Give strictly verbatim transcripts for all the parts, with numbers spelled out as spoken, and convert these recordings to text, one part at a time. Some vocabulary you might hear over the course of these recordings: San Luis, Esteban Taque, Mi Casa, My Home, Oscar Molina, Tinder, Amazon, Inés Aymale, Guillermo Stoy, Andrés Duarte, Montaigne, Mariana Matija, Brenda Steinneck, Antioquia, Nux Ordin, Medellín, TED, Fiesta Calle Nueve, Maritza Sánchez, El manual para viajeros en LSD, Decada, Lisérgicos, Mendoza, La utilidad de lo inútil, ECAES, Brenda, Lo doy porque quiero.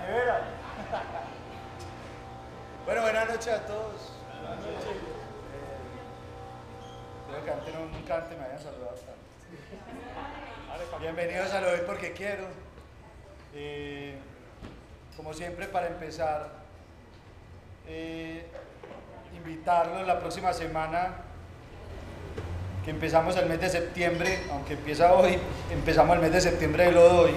nevera. Bueno, buenas noches a todos. Buenas noches. Eh, creo que antes no, nunca antes me habían saludado tanto. Bienvenidos a Lo doy porque quiero. Eh, como siempre, para empezar, eh, invitarlos la próxima semana, que empezamos el mes de septiembre, aunque empieza hoy, empezamos el mes de septiembre de Lo doy.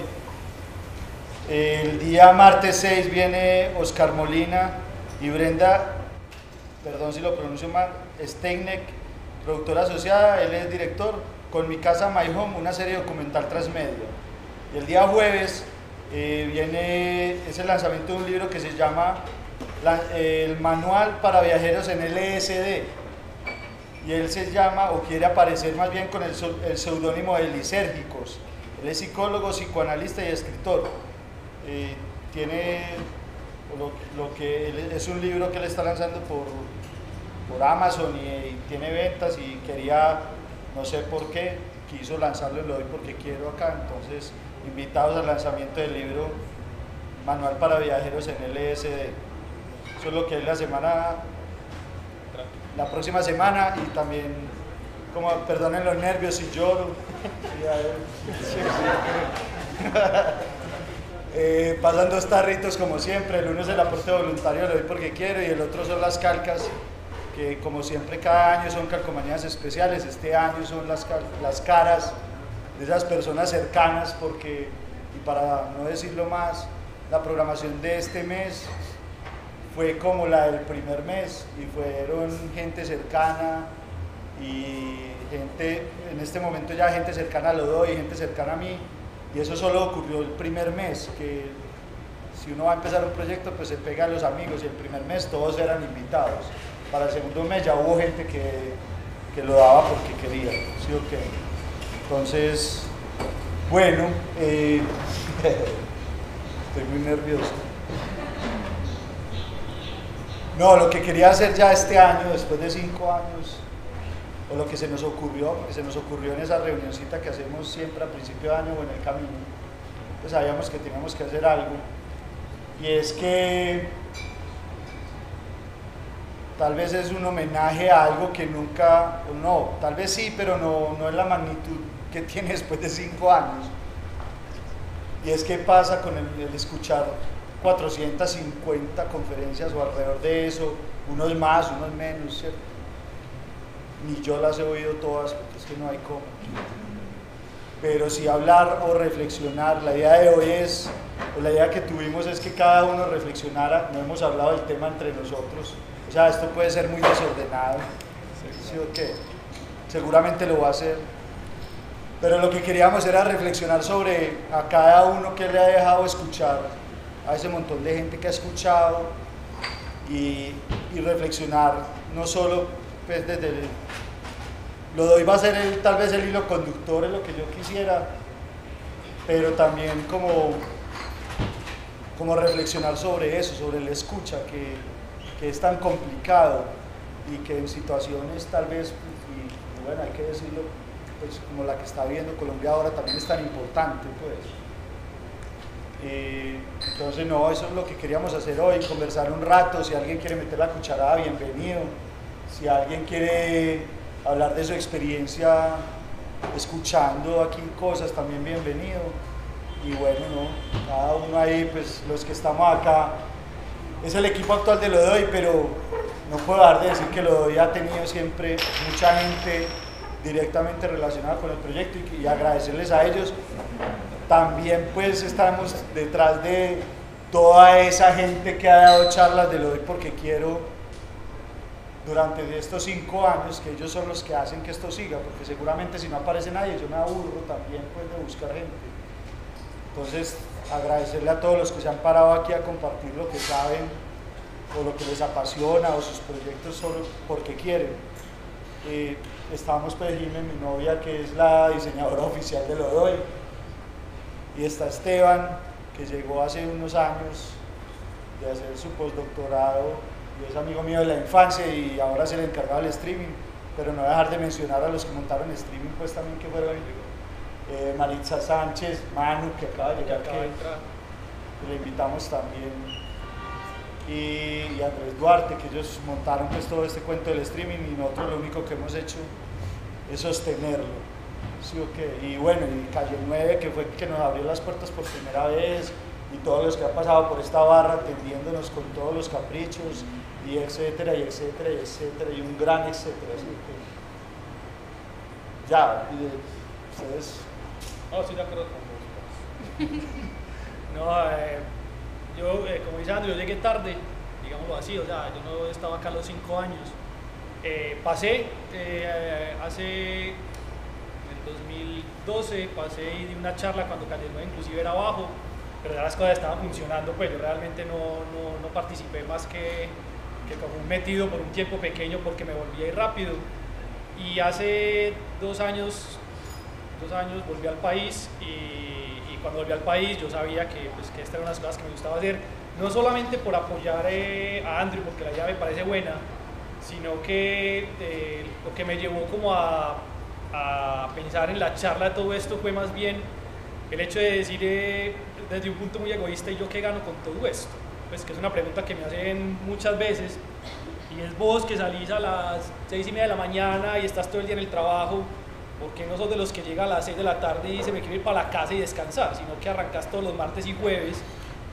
El día martes seis viene Oscar Molina y Brenda, perdón si lo pronuncio mal, Steinneck, productora asociada, él es director, con Mi Casa, My Home, una serie documental transmedia. Y el día jueves eh, viene, es el lanzamiento de un libro que se llama la, eh, El manual para viajeros en L S D, y él se llama, o quiere aparecer más bien con el, el seudónimo de Lisérgicos. Él es psicólogo, psicoanalista y escritor. Eh, tiene lo, lo que él, es un libro que él está lanzando por, por Amazon y, y tiene ventas, y quería, no sé por qué, quiso lanzarlo y Lo doy porque quiero acá. Entonces, invitados al lanzamiento del libro Manual para Viajeros en L S D. Eso es lo que es la semana, la próxima semana. Y también, como perdonen los nervios si lloro. Eh, pasan dos tarritos como siempre, el uno es el aporte voluntario Lo doy porque quiero y el otro son las calcas, que como siempre cada año son calcomanías especiales. Este año son las, las caras de esas personas cercanas, porque, y para no decirlo más, la programación de este mes fue como la del primer mes, y fueron gente cercana y gente, en este momento ya gente cercana a Lo doy, gente cercana a mí. Y eso solo ocurrió el primer mes, que si uno va a empezar un proyecto, pues se pega a los amigos, y el primer mes todos eran invitados. Para el segundo mes ya hubo gente que, que lo daba porque quería, ¿sí o qué? Entonces, bueno, eh, estoy muy nervioso. No, lo que quería hacer ya este año, después de cinco años, o lo que se nos ocurrió, porque se nos ocurrió en esa reunioncita que hacemos siempre a principio de año o en el camino, pues sabíamos que teníamos que hacer algo, y es que tal vez es un homenaje a algo que nunca, o no, tal vez sí, pero no, no es la magnitud que tiene después de cinco años, y es que pasa con el, el escuchar cuatrocientas cincuenta conferencias o alrededor de eso, unos más, unos menos, ¿cierto? Ni yo las he oído todas, porque es que no hay cómo. Pero sí hablar o reflexionar. La idea de hoy es, o la idea que tuvimos es que cada uno reflexionara. No hemos hablado del tema entre nosotros. O sea, esto puede ser muy desordenado. ¿Sí o qué? Seguramente lo va a hacer. Pero lo que queríamos era reflexionar sobre a cada uno que le ha dejado escuchar, a ese montón de gente que ha escuchado, y, y reflexionar no solo pues desde el, Lo doy va a ser el, tal vez el hilo conductor, es lo que yo quisiera, pero también como, como reflexionar sobre eso, sobre la escucha, que, que es tan complicado, y que en situaciones tal vez, y, y bueno, hay que decirlo, pues como la que está viviendo Colombia ahora también es tan importante, pues. Eh, entonces no, eso es lo que queríamos hacer hoy, conversar un rato. Si alguien quiere meter la cucharada, bienvenido. Si alguien quiere hablar de su experiencia escuchando aquí cosas, también bienvenido. Y bueno, ¿no? Cada uno ahí, pues los que estamos acá, es el equipo actual de Lo doy, pero no puedo dejar de decir que Lo doy ha tenido siempre mucha gente directamente relacionada con el proyecto, y, y agradecerles a ellos. También pues estamos detrás de toda esa gente que ha dado charlas de Lo doy porque quiero durante estos cinco años, que ellos son los que hacen que esto siga, porque seguramente si no aparece nadie, yo me aburro también pues de buscar gente. Entonces, agradecerle a todos los que se han parado aquí a compartir lo que saben, o lo que les apasiona, o sus proyectos solo porque quieren. Eh, estamos pues Jimé, mi novia, que es la diseñadora oficial de Lo doy, y está Esteban, que llegó hace unos años de hacer su postdoctorado, y es amigo mío de la infancia, y ahora es el encargado del streaming. Pero no voy a dejar de mencionar a los que montaron streaming, pues también que fueron eh, Maritza Sánchez, Manu, que acaba de llegar, acaba que, de entrar. le invitamos también, y, y Andrés Duarte, que ellos montaron pues todo este cuento del streaming, y nosotros lo único que hemos hecho es sostenerlo. Sí, okay. Y bueno, y Calle nueve, que fue que nos abrió las puertas por primera vez, y todos los que han pasado por esta barra atendiéndonos con todos los caprichos, y etcétera, y etcétera, y etcétera, y un gran etcétera. Así que, ya, y, ustedes... No, sí, de acuerdo con vos. No, eh, yo, eh, como dice André, yo llegué tarde, digámoslo así, o sea, yo no estaba acá a los cinco años. Eh, pasé eh, hace... dos mil doce pasé y di una charla cuando Calle Nueve inclusive era abajo, pero ya las cosas estaban funcionando, pues yo realmente no, no, no participé más que, que como un metido por un tiempo pequeño porque me volví rápido. Y hace dos años, dos años volví al país y, y cuando volví al país yo sabía que, pues, que estas eran las cosas que me gustaba hacer, no solamente por apoyar eh, a Andrew porque la idea me parece buena, sino que eh, lo que me llevó como a... a pensar en la charla de todo esto fue más bien el hecho de decir eh, desde un punto muy egoísta, ¿y yo qué gano con todo esto? Pues que es una pregunta que me hacen muchas veces, y es vos que salís a las seis y media de la mañana y estás todo el día en el trabajo, ¿por qué no sos de los que llega a las seis de la tarde y dice me quiero ir para la casa y descansar? Sino que arrancas todos los martes y jueves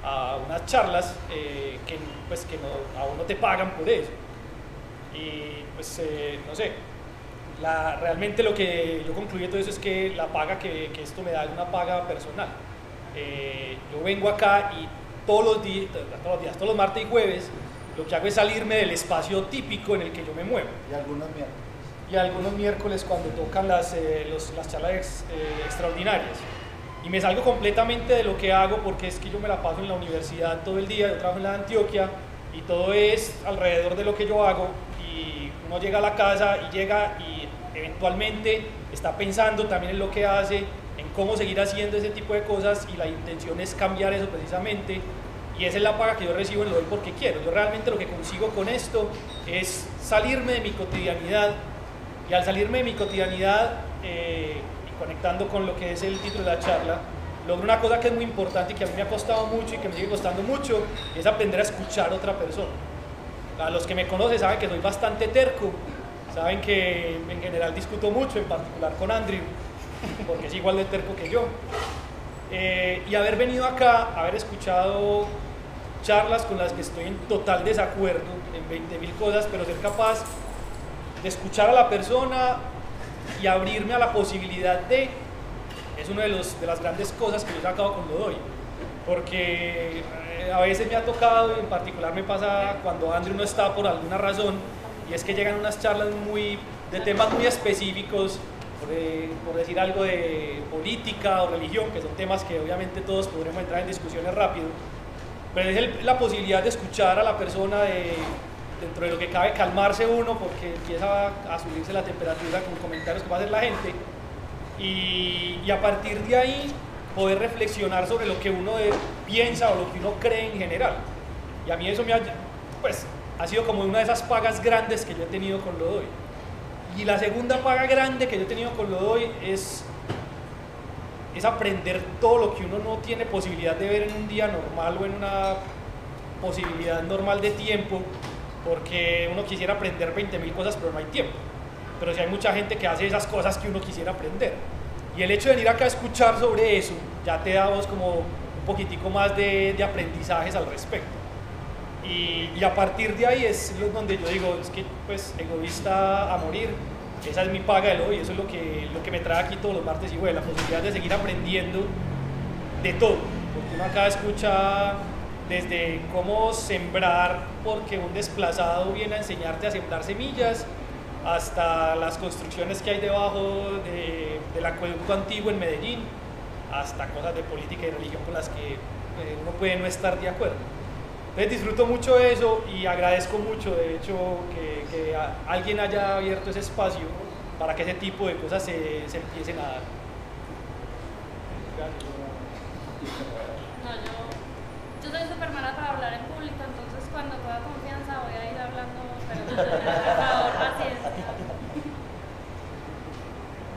a unas charlas eh, que, pues, que no, a vos no te pagan por eso. Y pues eh, no sé, La, realmente lo que yo concluí de todo eso es que la paga que, que esto me da es una paga personal. Eh, yo vengo acá y todos los, días, todos los días, todos los martes y jueves, lo que hago es salirme del espacio típico en el que yo me muevo. Y algunos miércoles. Y algunos miércoles cuando tocan las, eh, los, las charlas ex, eh, extraordinarias. Y me salgo completamente de lo que hago porque es que yo me la paso en la universidad todo el día, yo trabajo en la Antioquia y todo es alrededor de lo que yo hago. Y uno llega a la casa y llega y eventualmente está pensando también en lo que hace, en cómo seguir haciendo ese tipo de cosas, y la intención es cambiar eso precisamente, y esa es la paga que yo recibo en Lo Doy Porque Quiero. Yo realmente lo que consigo con esto es salirme de mi cotidianidad, y al salirme de mi cotidianidad eh, y conectando con lo que es el título de la charla, logro una cosa que es muy importante y que a mí me ha costado mucho y que me sigue costando mucho, es aprender a escuchar a otra persona. A los que me conocen saben que soy bastante terco, saben que en general discuto mucho, en particular con Andrew, porque es igual de terco que yo. Eh, y haber venido acá, haber escuchado charlas con las que estoy en total desacuerdo, en veinte mil cosas, pero ser capaz de escuchar a la persona y abrirme a la posibilidad de... Es una de, los, de las grandes cosas que yo he sacado con Lo Doy. Porque eh, a veces me ha tocado, en particular me pasa cuando Andrew no está por alguna razón, y es que llegan unas charlas muy, de temas muy específicos, por, eh, por decir algo de política o religión, que son temas que obviamente todos podremos entrar en discusiones rápido, pero es el, la posibilidad de escuchar a la persona, de, dentro de lo que cabe calmarse uno, porque empieza a, a subirse la temperatura con comentarios que va a hacer la gente, y, y a partir de ahí poder reflexionar sobre lo que uno de, piensa o lo que uno cree en general. Y a mí eso me ha... pues, ha sido como una de esas pagas grandes que yo he tenido con Lo Doy. Y la segunda paga grande que yo he tenido con Lo Doy es, es aprender todo lo que uno no tiene posibilidad de ver en un día normal o en una posibilidad normal de tiempo, porque uno quisiera aprender veinte mil cosas pero no hay tiempo. Pero sí hay mucha gente que hace esas cosas que uno quisiera aprender. Y el hecho de venir acá a escuchar sobre eso ya te da vos como un poquitico más de, de aprendizajes al respecto. Y, y a partir de ahí es donde yo digo, es que pues egoísta a morir, esa es mi paga de hoy, eso es lo que, lo que me trae aquí todos los martes y jueves, la posibilidad de seguir aprendiendo de todo, porque uno acá escucha desde cómo sembrar, porque un desplazado viene a enseñarte a sembrar semillas, hasta las construcciones que hay debajo de, del acueducto antiguo en Medellín, hasta cosas de política y religión con las que uno puede no estar de acuerdo. Entonces disfruto mucho eso y agradezco mucho, de hecho, que, que alguien haya abierto ese espacio para que ese tipo de cosas se, se empiecen a dar. No, yo, yo soy súper mala para hablar en público, entonces cuando toda confianza voy a ir hablando, pero por favor, paciencia.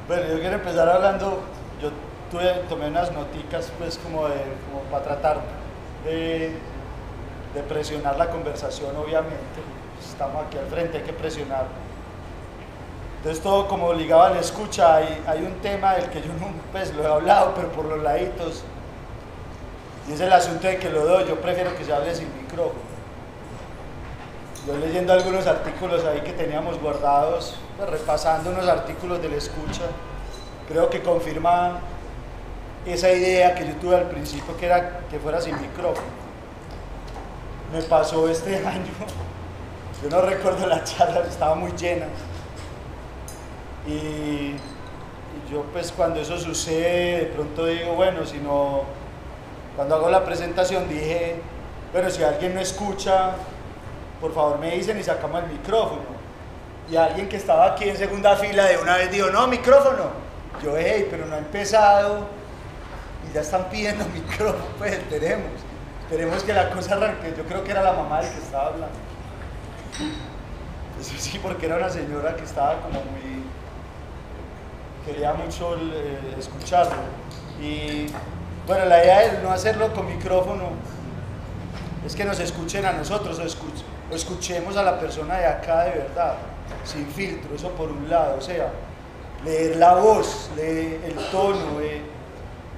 Bueno, yo quiero empezar hablando, yo tuve, tomé unas noticas pues como, de, como para tratar de, de presionar la conversación, obviamente. Estamos aquí al frente, hay que presionar. Entonces todo como ligado a la escucha, hay, hay un tema del que yo nunca, pues, lo he hablado, pero por los laditos. Y es el asunto de que lo doy, yo prefiero que se hable sin micrófono. Yo leyendo algunos artículos ahí que teníamos guardados, pues, repasando unos artículos de la escucha, creo que confirma esa idea que yo tuve al principio, que era que fuera sin micrófono. Me pasó este año, yo no recuerdo la charla, estaba muy llena. Y, y yo, pues, cuando eso sucede, de pronto digo, bueno, si no, cuando hago la presentación dije, bueno, si alguien no escucha, por favor me dicen y sacamos el micrófono. Y alguien que estaba aquí en segunda fila de una vez dijo, no, micrófono. Yo, hey, pero no ha empezado y ya están pidiendo micrófono, pues esperemos, esperemos que la cosa arranque. Yo creo que era la mamá del que estaba hablando. Eso sí, porque era una señora que estaba como muy... quería mucho eh, escucharlo. Y bueno, la idea de no hacerlo con micrófono es que nos escuchen a nosotros, o, escuch o escuchemos a la persona de acá de verdad, sin filtro, eso por un lado, o sea, leer la voz, leer el tono, eh,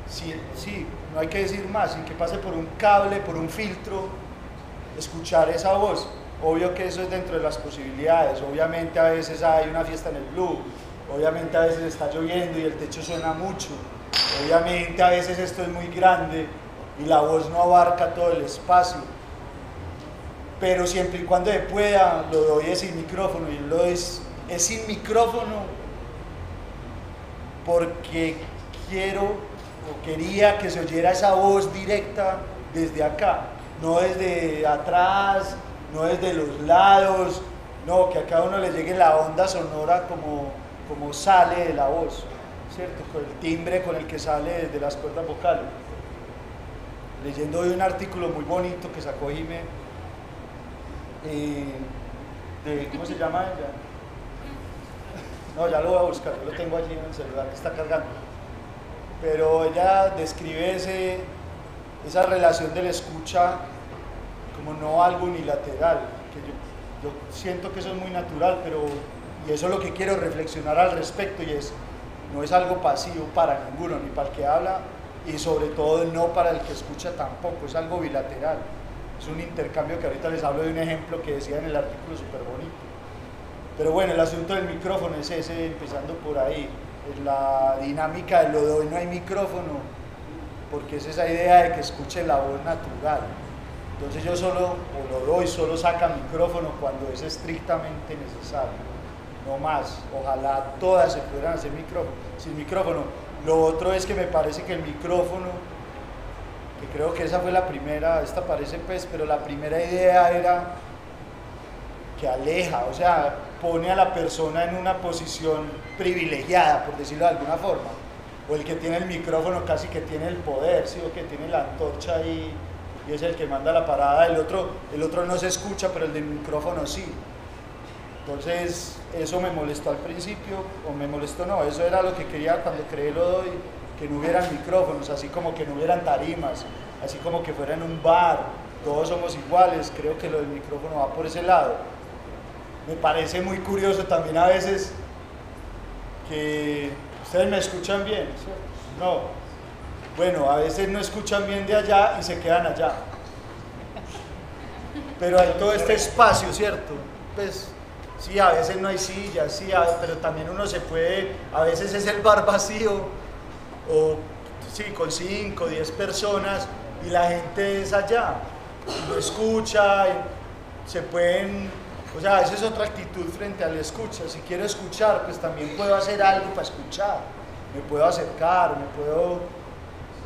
sí, sí, no hay que decir más, sin que pase por un cable, por un filtro, escuchar esa voz. Obvio que eso es dentro de las posibilidades, obviamente a veces hay una fiesta en el blue, obviamente a veces está lloviendo y el techo suena mucho, obviamente a veces esto es muy grande y la voz no abarca todo el espacio, pero siempre y cuando se pueda, lo doy es sin micrófono, y lo doy es, es sin micrófono porque quiero o quería que se oyera esa voz directa desde acá, no desde atrás, no desde los lados, no, que a cada uno le llegue la onda sonora como, como sale de la voz, ¿cierto? Con el timbre con el que sale desde las cuerdas vocales. Leyendo hoy un artículo muy bonito que sacó Jimé, eh, de, ¿cómo se llama ella? No, ya lo voy a buscar, yo lo tengo allí en el celular que está cargando. Pero ella describe ese, esa relación de la escucha como no algo unilateral, que yo, yo siento que eso es muy natural, pero, y eso es lo que quiero reflexionar al respecto, y es, no es algo pasivo para ninguno, ni para el que habla, y sobre todo no para el que escucha tampoco, es algo bilateral, es un intercambio que ahorita les hablo de un ejemplo que decía en el artículo súper bonito. Pero bueno, el asunto del micrófono es ese, empezando por ahí, en la dinámica de lo doy no hay micrófono, porque es esa idea de que escuche la voz natural, entonces yo solo, o lo doy, solo saca micrófono cuando es estrictamente necesario, no más, ojalá todas se pudieran hacer micrófono, sin micrófono. Lo otro es que me parece que el micrófono, que creo que esa fue la primera, esta parece pues, pero la primera idea era que aleja, o sea, pone a la persona en una posición privilegiada, por decirlo de alguna forma, o el que tiene el micrófono casi que tiene el poder, ¿sí? O que tiene la antorcha ahí y es el que manda la parada, el otro, el otro no se escucha, pero el del micrófono sí. Entonces, eso me molestó al principio, o me molestó no, eso era lo que quería cuando creé Lo Doy, que no hubieran micrófonos, así como que no hubieran tarimas, así como que fuera en un bar, todos somos iguales, creo que lo del micrófono va por ese lado. Me parece muy curioso también a veces que... ¿Ustedes me escuchan bien? ¿Sí? No. Bueno, a veces no escuchan bien de allá y se quedan allá. Pero hay todo este espacio, ¿cierto? Pues... sí, a veces no hay sillas, sí, pero también uno se puede, a veces es el bar vacío, o sí, con cinco, diez personas, y la gente es allá, lo escucha, se pueden, o sea, esa es otra actitud frente a la escucha. Si quiero escuchar, pues también puedo hacer algo para escuchar, me puedo acercar, me puedo,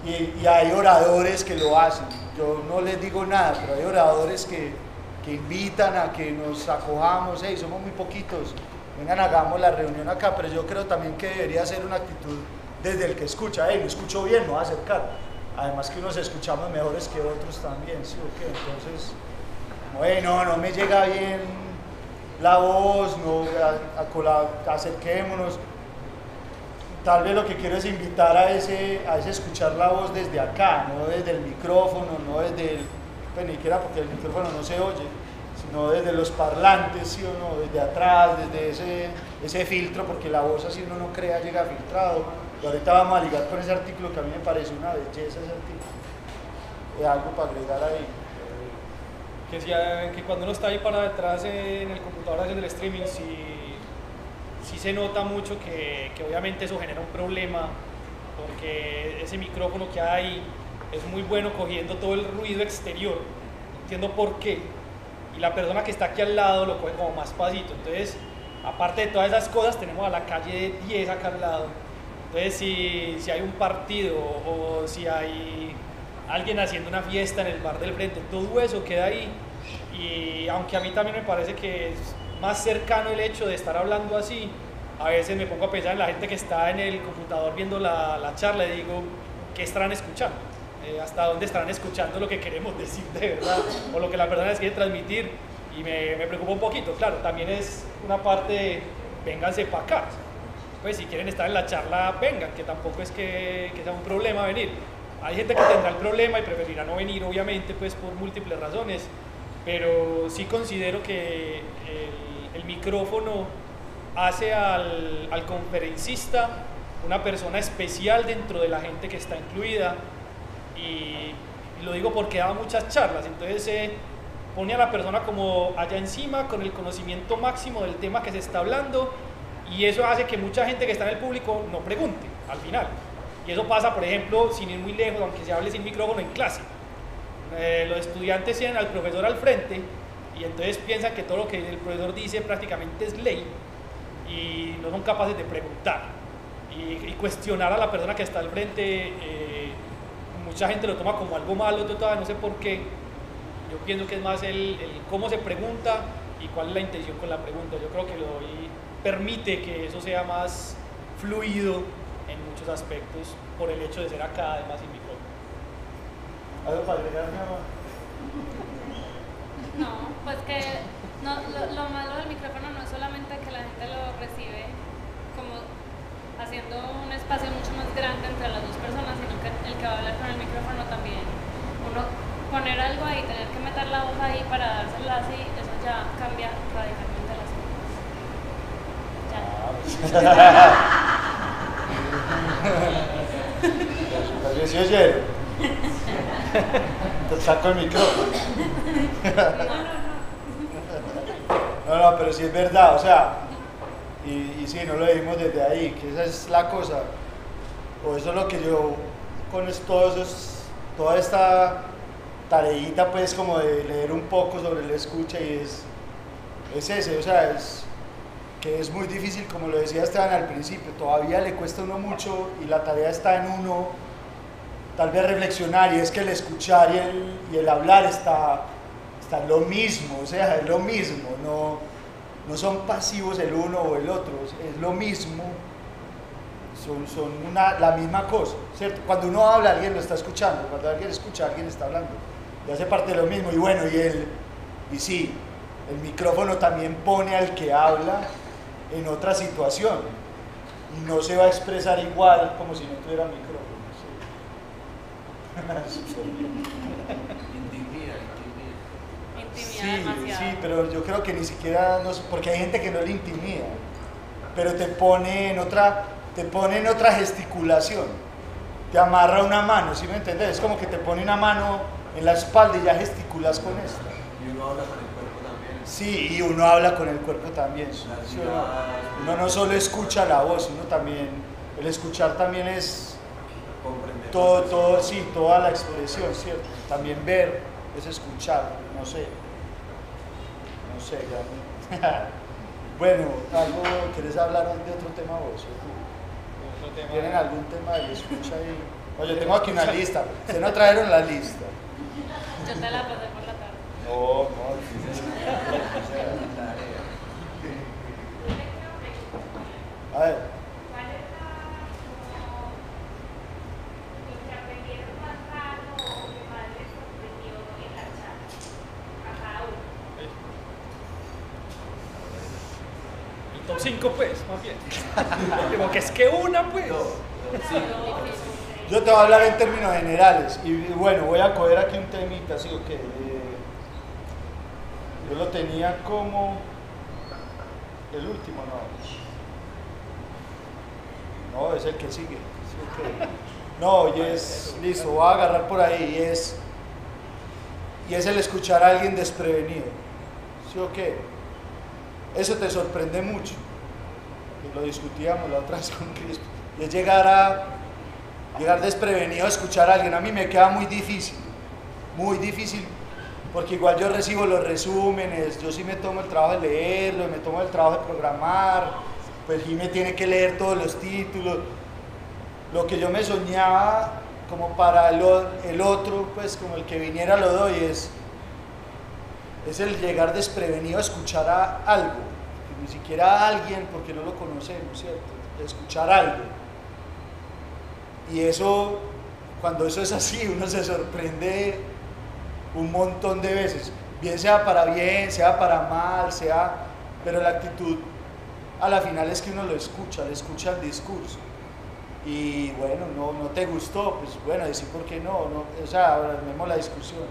y, y hay oradores que lo hacen, yo no les digo nada, pero hay oradores que... que invitan a que nos acojamos, hey, somos muy poquitos, vengan, hagamos la reunión acá, pero yo creo también que debería ser una actitud desde el que escucha, hey, lo escucho bien, me voy a acercar, además que unos escuchamos mejores que otros también, ¿sí o qué? Entonces, bueno, no me llega bien la voz, no, a, a, a, acerquémonos, Tal vez lo que quiero es invitar a ese, a ese escuchar la voz desde acá, no desde el micrófono, no desde el, pues ni siquiera porque el micrófono no se oye, sino desde los parlantes, ¿sí o no? Desde atrás, desde ese, ese filtro, porque la voz así uno no crea llega filtrado. Y ahorita vamos a ligar con ese artículo que a mí me parece una belleza, ese artículo. Es algo para agregar ahí. Que, si, que cuando uno está ahí para detrás en el computador haciendo el streaming, si... sí se nota mucho que, que obviamente eso genera un problema, porque ese micrófono que hay es muy bueno cogiendo todo el ruido exterior, no entiendo por qué, y la persona que está aquí al lado lo coge como más pasito. Entonces, aparte de todas esas cosas, tenemos a la calle diez acá al lado. Entonces, si, si hay un partido o si hay alguien haciendo una fiesta en el bar del frente, todo eso queda ahí. Y aunque a mí también me parece que es más cercano el hecho de estar hablando así, a veces me pongo a pensar en la gente que está en el computador viendo la, la charla y digo, ¿qué estarán escuchando? Eh, ¿Hasta dónde estarán escuchando lo que queremos decir de verdad? O lo que la persona les quiere transmitir, y me, me preocupa un poquito. Claro, también es una parte de, vénganse para acá. Pues si quieren estar en la charla, vengan, que tampoco es que, que sea un problema venir. Hay gente que tendrá el problema y preferirá no venir, obviamente, pues por múltiples razones, pero sí considero que el El micrófono hace al, al conferencista una persona especial dentro de la gente que está incluida, y, y lo digo porque daba muchas charlas, entonces eh, pone a la persona como allá encima con el conocimiento máximo del tema que se está hablando, y eso hace que mucha gente que está en el público no pregunte al final, y eso pasa por ejemplo sin ir muy lejos, aunque se hable sin micrófono en clase, eh, los estudiantes tienen al profesor al frente y entonces piensan que todo lo que el profesor dice prácticamente es ley y no son capaces de preguntar y, y cuestionar a la persona que está al frente. Eh, mucha gente lo toma como algo malo, yo todavía no sé por qué. Yo pienso que es más el, el cómo se pregunta y cuál es la intención con la pregunta. Yo creo que lo doy, permite que eso sea más fluido en muchos aspectos por el hecho de ser acá, además, en mi ¿algo para agregar, mi amor? No, pues que no, lo, lo malo del micrófono no es solamente que la gente lo recibe como haciendo un espacio mucho más grande entre las dos personas, sino que el que va a hablar con el micrófono también, uno poner algo ahí, tener que meter la voz ahí para dársela así, eso ya cambia radicalmente las cosas. Ya. Te saco el micrófono. No, no, pero sí es verdad, o sea, y, y sí, no lo vimos desde ahí, que esa es la cosa, o eso es lo que yo con esto, eso es, toda esta tareita, pues, como de leer un poco sobre el escucha, y es, es ese, o sea, es que es muy difícil, como lo decía Esteban al principio, todavía le cuesta a uno mucho, y la tarea está en uno. Tal vez reflexionar, y es que el escuchar y el, y el hablar está, está lo mismo, o sea, es lo mismo, no, no son pasivos el uno o el otro, es lo mismo, son, son una, la misma cosa, ¿cierto? Cuando uno habla, alguien lo está escuchando, cuando alguien escucha, alguien está hablando, y hace parte de lo mismo, y bueno, y, el, y sí, el micrófono también pone al que habla en otra situación, y no se va a expresar igual como si no tuviera micrófono. Intimida, intimida. Sí, sí, pero yo creo que ni siquiera, no, porque hay gente que no le intimida, pero te pone en otra, te pone en otra gesticulación, te amarra una mano, ¿sí me entendés? Es como que te pone una mano en la espalda y ya gesticulas con esta. Y uno habla con el cuerpo también. Sí, y uno habla con el cuerpo también. ¿Sí? Uno no solo escucha la voz, uno también, el escuchar también es... Todo, todo, sí, toda la expresión, ¿cierto? También ver es escuchar, no sé, no sé, ya. Bueno, algo, ¿querés hablar de otro tema vos? ¿Tienen algún tema de escucha ahí? Oye, tengo aquí una lista, se nos trajeron la lista. Yo te la pasé por la tarde. No, no. A ver. top cinco, pues, más bien. Digo, que es que una, pues. No, no, sí. Yo te voy a hablar en términos generales. Y bueno, voy a coger aquí un temita, así que. Okay. Yo lo tenía como. El último, no. No, es el que sigue. Es el que... No, y es. Listo, voy a agarrar por ahí. Y es. Y es el escuchar a alguien desprevenido. ¿Sí o qué? Eso te sorprende mucho. Y lo discutíamos la otra vez con Crispo. Y es llegar a. Llegar desprevenido a escuchar a alguien. A mí me queda muy difícil. Muy difícil. Porque igual yo recibo los resúmenes, yo sí me tomo el trabajo de leerlo, me tomo el trabajo de programar, pues Jimé tiene que leer todos los títulos. Lo que yo me soñaba como para el, el otro, pues como el que viniera Lo Doy, es, es el llegar desprevenido a escuchar a algo, ni siquiera a alguien porque no lo conocemos, ¿cierto? Escuchar algo. Y eso, cuando eso es así, uno se sorprende un montón de veces, bien sea para bien, sea para mal, sea, pero la actitud a la final es que uno lo escucha, le escucha el discurso y bueno, no, no te gustó, pues bueno, decir por qué no, no, o sea, abrimos la discusión.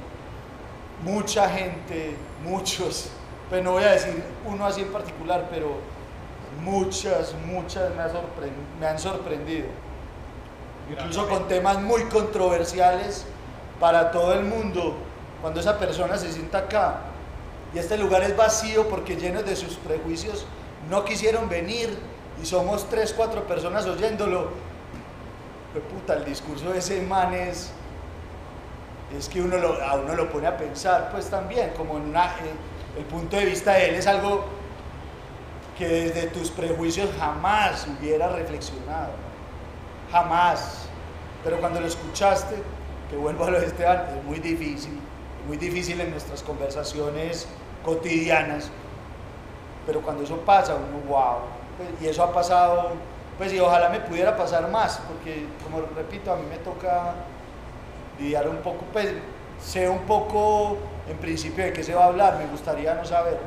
Mucha gente, muchos, pues no voy a decir uno así en particular, pero muchas, muchas me, ha me han sorprendido, incluso con temas muy controversiales para todo el mundo. Cuando esa persona se sienta acá y este lugar es vacío porque llenos de sus prejuicios no quisieron venir y somos tres, cuatro personas oyéndolo, pues puta, el discurso de ese man es, es que uno lo, a uno lo pone a pensar, pues también, como en una, el, el punto de vista de él es algo que desde tus prejuicios jamás hubiera reflexionado, jamás, pero cuando lo escuchaste, que vuelvo a lo de Esteban, es muy difícil. Muy difícil en nuestras conversaciones cotidianas, pero cuando eso pasa, uno, wow, pues, y eso ha pasado, pues, y ojalá me pudiera pasar más, porque, como repito, a mí me toca lidiar un poco, pues, sé un poco, en principio, de qué se va a hablar, me gustaría no saberlo.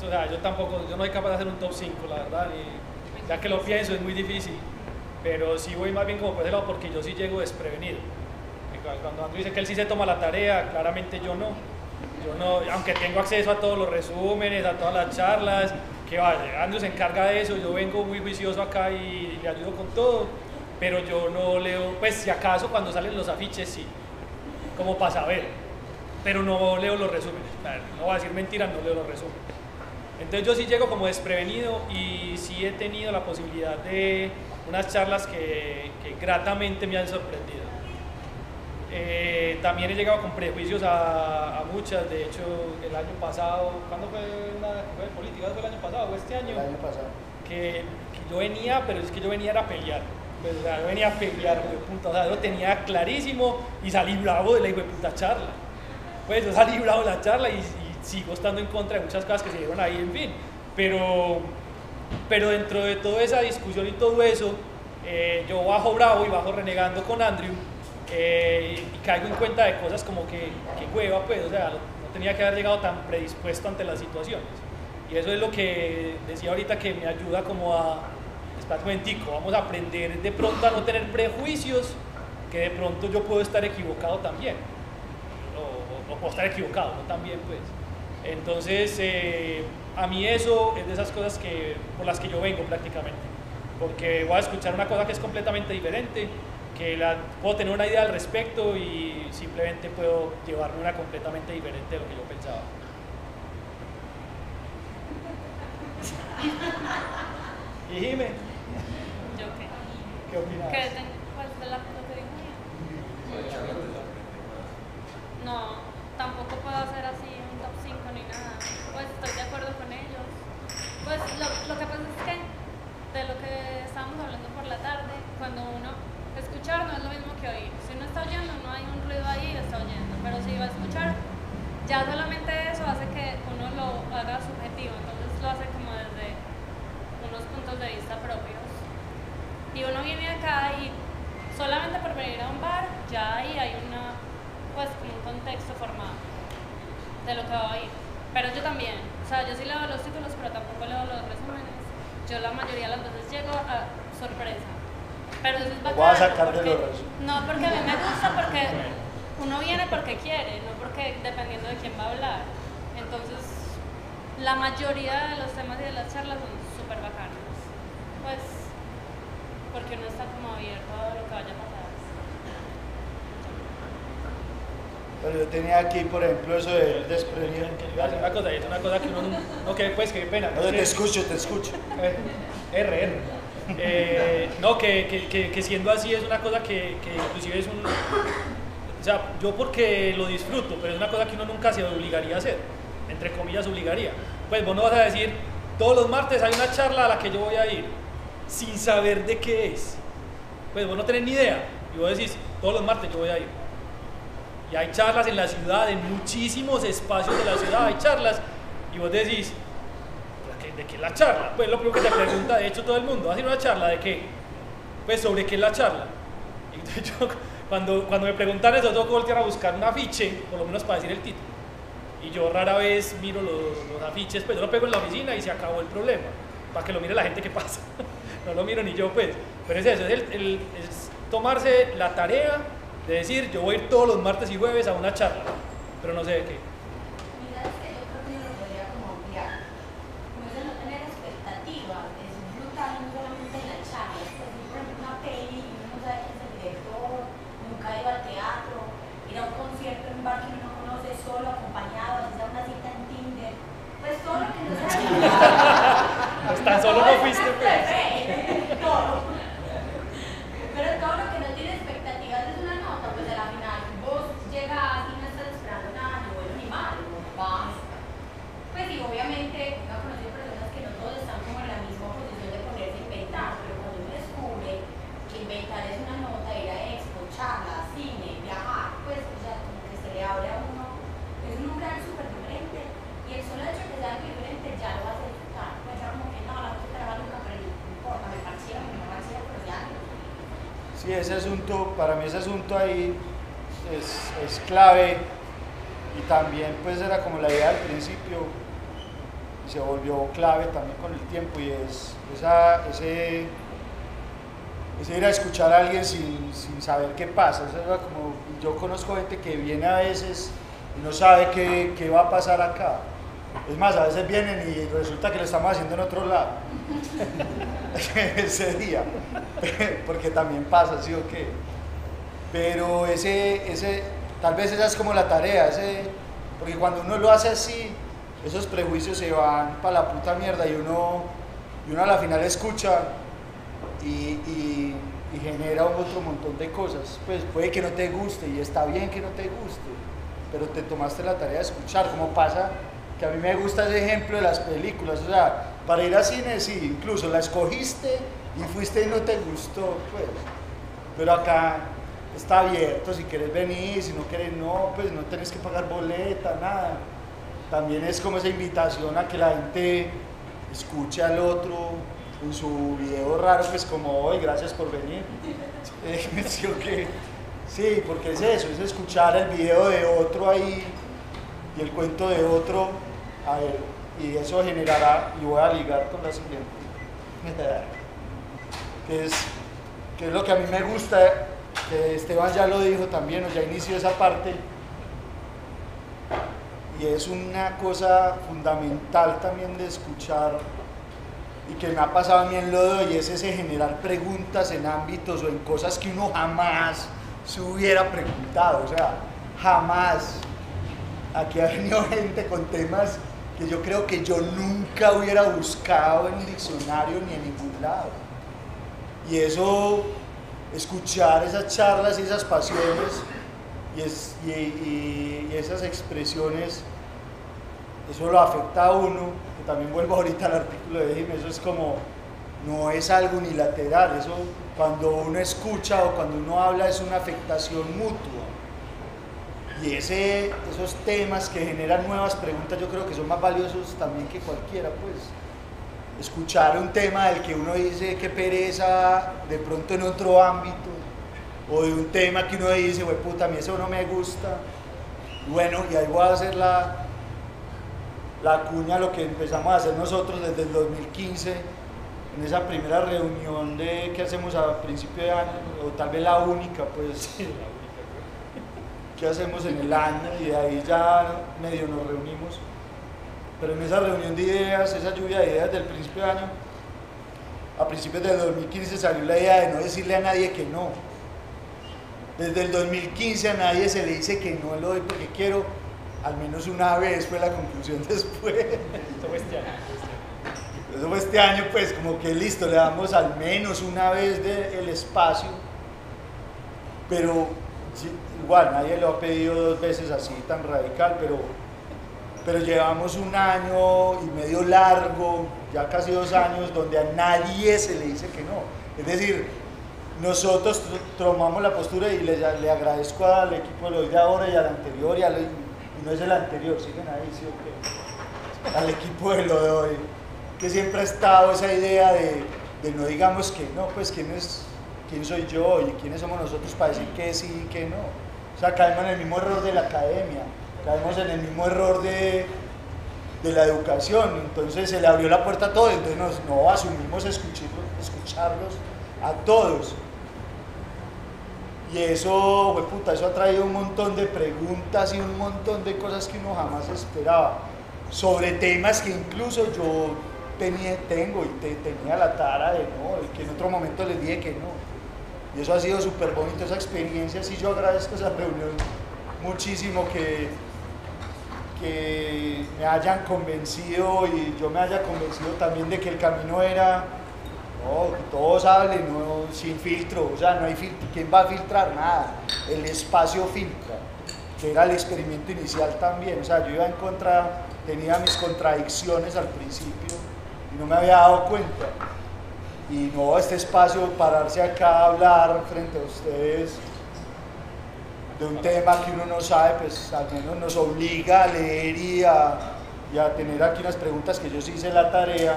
Yo, o sea, yo tampoco, yo no soy capaz de hacer un top cinco, la verdad, y ya que lo pienso, es muy difícil, pero sí voy más bien como por ese lado, porque yo sí llego desprevenido. Cuando Andrew dice que él sí se toma la tarea, claramente yo no. Yo no, aunque tengo acceso a todos los resúmenes, a todas las charlas, que vaya, Andrew se encarga de eso, yo vengo muy vicioso acá y, y le ayudo con todo, pero yo no leo, pues si acaso cuando salen los afiches sí, como para saber, pero no leo los resúmenes, no voy a decir mentiras, no leo los resúmenes. Entonces yo sí llego como desprevenido y sí he tenido la posibilidad de unas charlas que, que gratamente me han sorprendido. Eh, también he llegado con prejuicios a, a muchas, de hecho el año pasado, ¿cuándo fue la fue política? ¿Fue el año pasado o este año? El año pasado. Que, que yo venía, pero es que yo venía a pelear, pues, o sea, yo venía a pelear, puta, o sea, lo tenía clarísimo y salí bravo de la hijueputa charla, pues yo salí bravo de la charla y, y sigo estando en contra de muchas cosas que se dieron ahí, en fin, pero, pero dentro de toda esa discusión y todo eso, eh, yo bajo bravo y bajo renegando con Andrew. Eh, y caigo en cuenta de cosas como que, que hueva, pues, o sea, no tenía que haber llegado tan predispuesto ante las situaciones. Y eso es lo que decía ahorita, que me ayuda como a, espera un momentico, vamos a aprender de pronto a no tener prejuicios, que de pronto yo puedo estar equivocado también, o, o, o puedo estar equivocado, ¿no? También, pues. Entonces, eh, a mí eso es de esas cosas que, por las que yo vengo prácticamente, porque voy a escuchar una cosa que es completamente diferente, que la, puedo tener una idea al respecto y simplemente puedo llevarme una completamente diferente de lo que yo pensaba. ¿Y Jimé? ¿Yo qué? ¿Qué opinas? ¿Qué tengo? ¿Cuál es la cosa que dijo? No, tampoco puedo hacer así un top cinco ni nada. Pues estoy de acuerdo con ellos. Pues lo, lo que pasa es que de lo que estábamos hablando por la tarde, cuando uno... Escuchar no es lo mismo que oír. Si uno está oyendo, no hay un ruido ahí y está oyendo. Pero si va a escuchar, ya solamente eso hace que uno lo haga subjetivo. Entonces lo hace como desde unos puntos de vista propios. Y uno viene acá y solamente por venir a un bar, ya ahí hay una, pues, un contexto formado de lo que va a oír. Pero yo también, o sea, yo sí leo los títulos, pero tampoco leo los resúmenes. Yo la mayoría de las veces llego a sorpresa. Pero eso es bacano. Voy a sacar de los resúmenes. No, porque a mí me gusta, porque uno viene porque quiere, no porque dependiendo de quién va a hablar. Entonces, la mayoría de los temas y de las charlas son súper bacanos. Pues, porque uno está como abierto a lo que vaya a pasar. Pero yo tenía aquí, por ejemplo, eso de desprevenir. Es una cosa, es una cosa que uno... Ok, pues, qué pena. No, te escucho, te escucho. R, R. Eh, no, que, que, que, que siendo así es una cosa que, que inclusive es un... O sea, yo porque lo disfruto, pero es una cosa que uno nunca se obligaría a hacer. Entre comillas, obligaría. Pues vos no vas a decir, todos los martes hay una charla a la que yo voy a ir, sin saber de qué es. Pues vos no tenés ni idea. Y vos decís, todos los martes yo voy a ir. Y hay charlas en la ciudad, en muchísimos espacios de la ciudad hay charlas, y vos decís, ¿de qué es la charla? Pues lo primero que te pregunta, de hecho, todo el mundo, ¿vas a ir a una charla de qué? Pues, ¿sobre qué es la charla? Y entonces yo, cuando, cuando me preguntan eso, tengo que voltear a buscar un afiche, por lo menos para decir el título. Y yo rara vez miro los, los afiches, pues yo lo pego en la oficina y se acabó el problema, para que lo mire la gente que pasa. No lo miro ni yo, pues. Pero es eso, es, el, el, es tomarse la tarea de decir, yo voy a ir todos los martes y jueves a una charla, pero no sé de qué. Mira, es que yo creo que uno podría como ampliar. Como es de no tener expectativas, es brutal, no solamente en la charla, es por ejemplo una peli y uno no sabe quién es el director, nunca iba al teatro, ir a un concierto en un bar que uno no conoce, solo, acompañado, hacer una cita en Tinder, pues todo lo que no se ha tan solo no fuiste, pues. Todo. Pero todo lo que no tiene expectativas es una nota, pues a la final vos llegas y no estás esperando nada, ni bueno ni malo, vas. Pues y obviamente uno conoce personas que no todos están como en la misma posición de ponerse a inventar, pero cuando uno descubre que inventar es una nota, ir a expo, charlas, cine, viajar, pues o sea, como que se le abre a uno, es un lugar súper diferente y el solo hecho de que sea algo diferente ya lo vas a disfrutar, pues ya como que no, la cosa trabaja nunca, pero no importa, me parecía, me no parecía, pero ya no. Sí, ese asunto, para mí ese asunto ahí es, es clave y también pues era como la idea al principio y se volvió clave también con el tiempo y es esa, ese, ese ir a escuchar a alguien sin, sin saber qué pasa. Eso era como, yo conozco gente que viene a veces y no sabe qué, qué va a pasar acá. Es más, a veces vienen y resulta que lo estamos haciendo en otro lado ese día, porque también pasa, ¿sí o qué? Pero ese, ese, tal vez esa es como la tarea, ese, porque cuando uno lo hace así, esos prejuicios se van para la puta mierda y uno, y uno a la final escucha y, y, y genera otro montón de cosas. Pues puede que no te guste y está bien que no te guste, pero te tomaste la tarea de escuchar, como pasa. Que a mí me gusta ese ejemplo de las películas, o sea, para ir a cine sí, incluso la escogiste y fuiste y no te gustó, pues, pero acá está abierto, si quieres venir, si no quieres no, pues no tenés que pagar boleta, nada. También es como esa invitación a que la gente escuche al otro en su video raro, pues como hoy, gracias por venir. ¿Sí, okay? Sí, porque es eso, es escuchar el video de otro ahí y el cuento de otro, a ver, y eso generará, y voy a ligar con la siguiente, que es, que es lo que a mí me gusta, que Esteban ya lo dijo también, o ya inició esa parte, y es una cosa fundamental también de escuchar, y que me ha pasado a mí en Lo Doy, y es ese generar preguntas en ámbitos o en cosas que uno jamás se hubiera preguntado, o sea, jamás. Aquí ha venido gente con temas que yo creo que yo nunca hubiera buscado en diccionario ni en ningún lado. Y eso, escuchar esas charlas y esas pasiones y, es, y, y, y esas expresiones, eso lo afecta a uno, que también vuelvo ahorita al artículo de Jimé, eso es como, no es algo unilateral, eso cuando uno escucha o cuando uno habla es una afectación mutua. Y ese, esos temas que generan nuevas preguntas yo creo que son más valiosos también que cualquiera, pues. Escuchar un tema del que uno dice qué pereza de pronto en otro ámbito, o de un tema que uno dice, güey puta, a mí eso no me gusta, bueno, y ahí voy a hacer la, la cuña, lo que empezamos a hacer nosotros desde el dos mil quince, en esa primera reunión de que hacemos a principio de año, o tal vez la única, pues, que hacemos en el año, y de ahí ya medio nos reunimos. Pero en esa reunión de ideas, esa lluvia de ideas del principio de año, a principios del dos mil quince salió la idea de no decirle a nadie que no. Desde el dos mil quince a nadie se le dice que no lo doy porque quiero, al menos una vez fue la conclusión después. Eso fue este año. Eso fue este año, pues como que listo, le damos al menos una vez de, el espacio, pero sí, igual nadie lo ha pedido dos veces así tan radical, pero, pero llevamos un año y medio largo, ya casi dos años, donde a nadie se le dice que no. Es decir, nosotros tomamos la postura y le, le agradezco al equipo de hoy de ahora y al anterior, y, al, y no es el anterior, siguen ahí, sí, okay. Al equipo de lo de hoy, que siempre ha estado esa idea de, de no digamos que no, pues ¿quién, es, quién soy yo y quiénes somos nosotros para decir que sí y que no? O sea, caemos en el mismo error de la academia, caemos en el mismo error de, de la educación. Entonces se le abrió la puerta a todos, entonces nos, no asumimos escucharlos, escucharlos a todos. Y eso, pues, puta, eso ha traído un montón de preguntas y un montón de cosas que uno jamás esperaba, sobre temas que incluso yo tenía, tengo y te, tenía la tara de no, y que en otro momento les dije que no. Y eso ha sido súper bonito, esa experiencia. Sí, yo agradezco esa reunión muchísimo, que, que me hayan convencido y yo me haya convencido también de que el camino era, no, que todos hablen, no, sin filtro, o sea, no hay filtro, ¿quién va a filtrar? Nada, el espacio filtra, que era el experimento inicial también. O sea, yo iba en contra, tenía mis contradicciones al principio y no me había dado cuenta. Y no, este espacio, pararse acá a hablar frente a ustedes de un tema que uno no sabe, pues al menos nos obliga a leer y a, y a tener aquí unas preguntas, que yo sí hice la tarea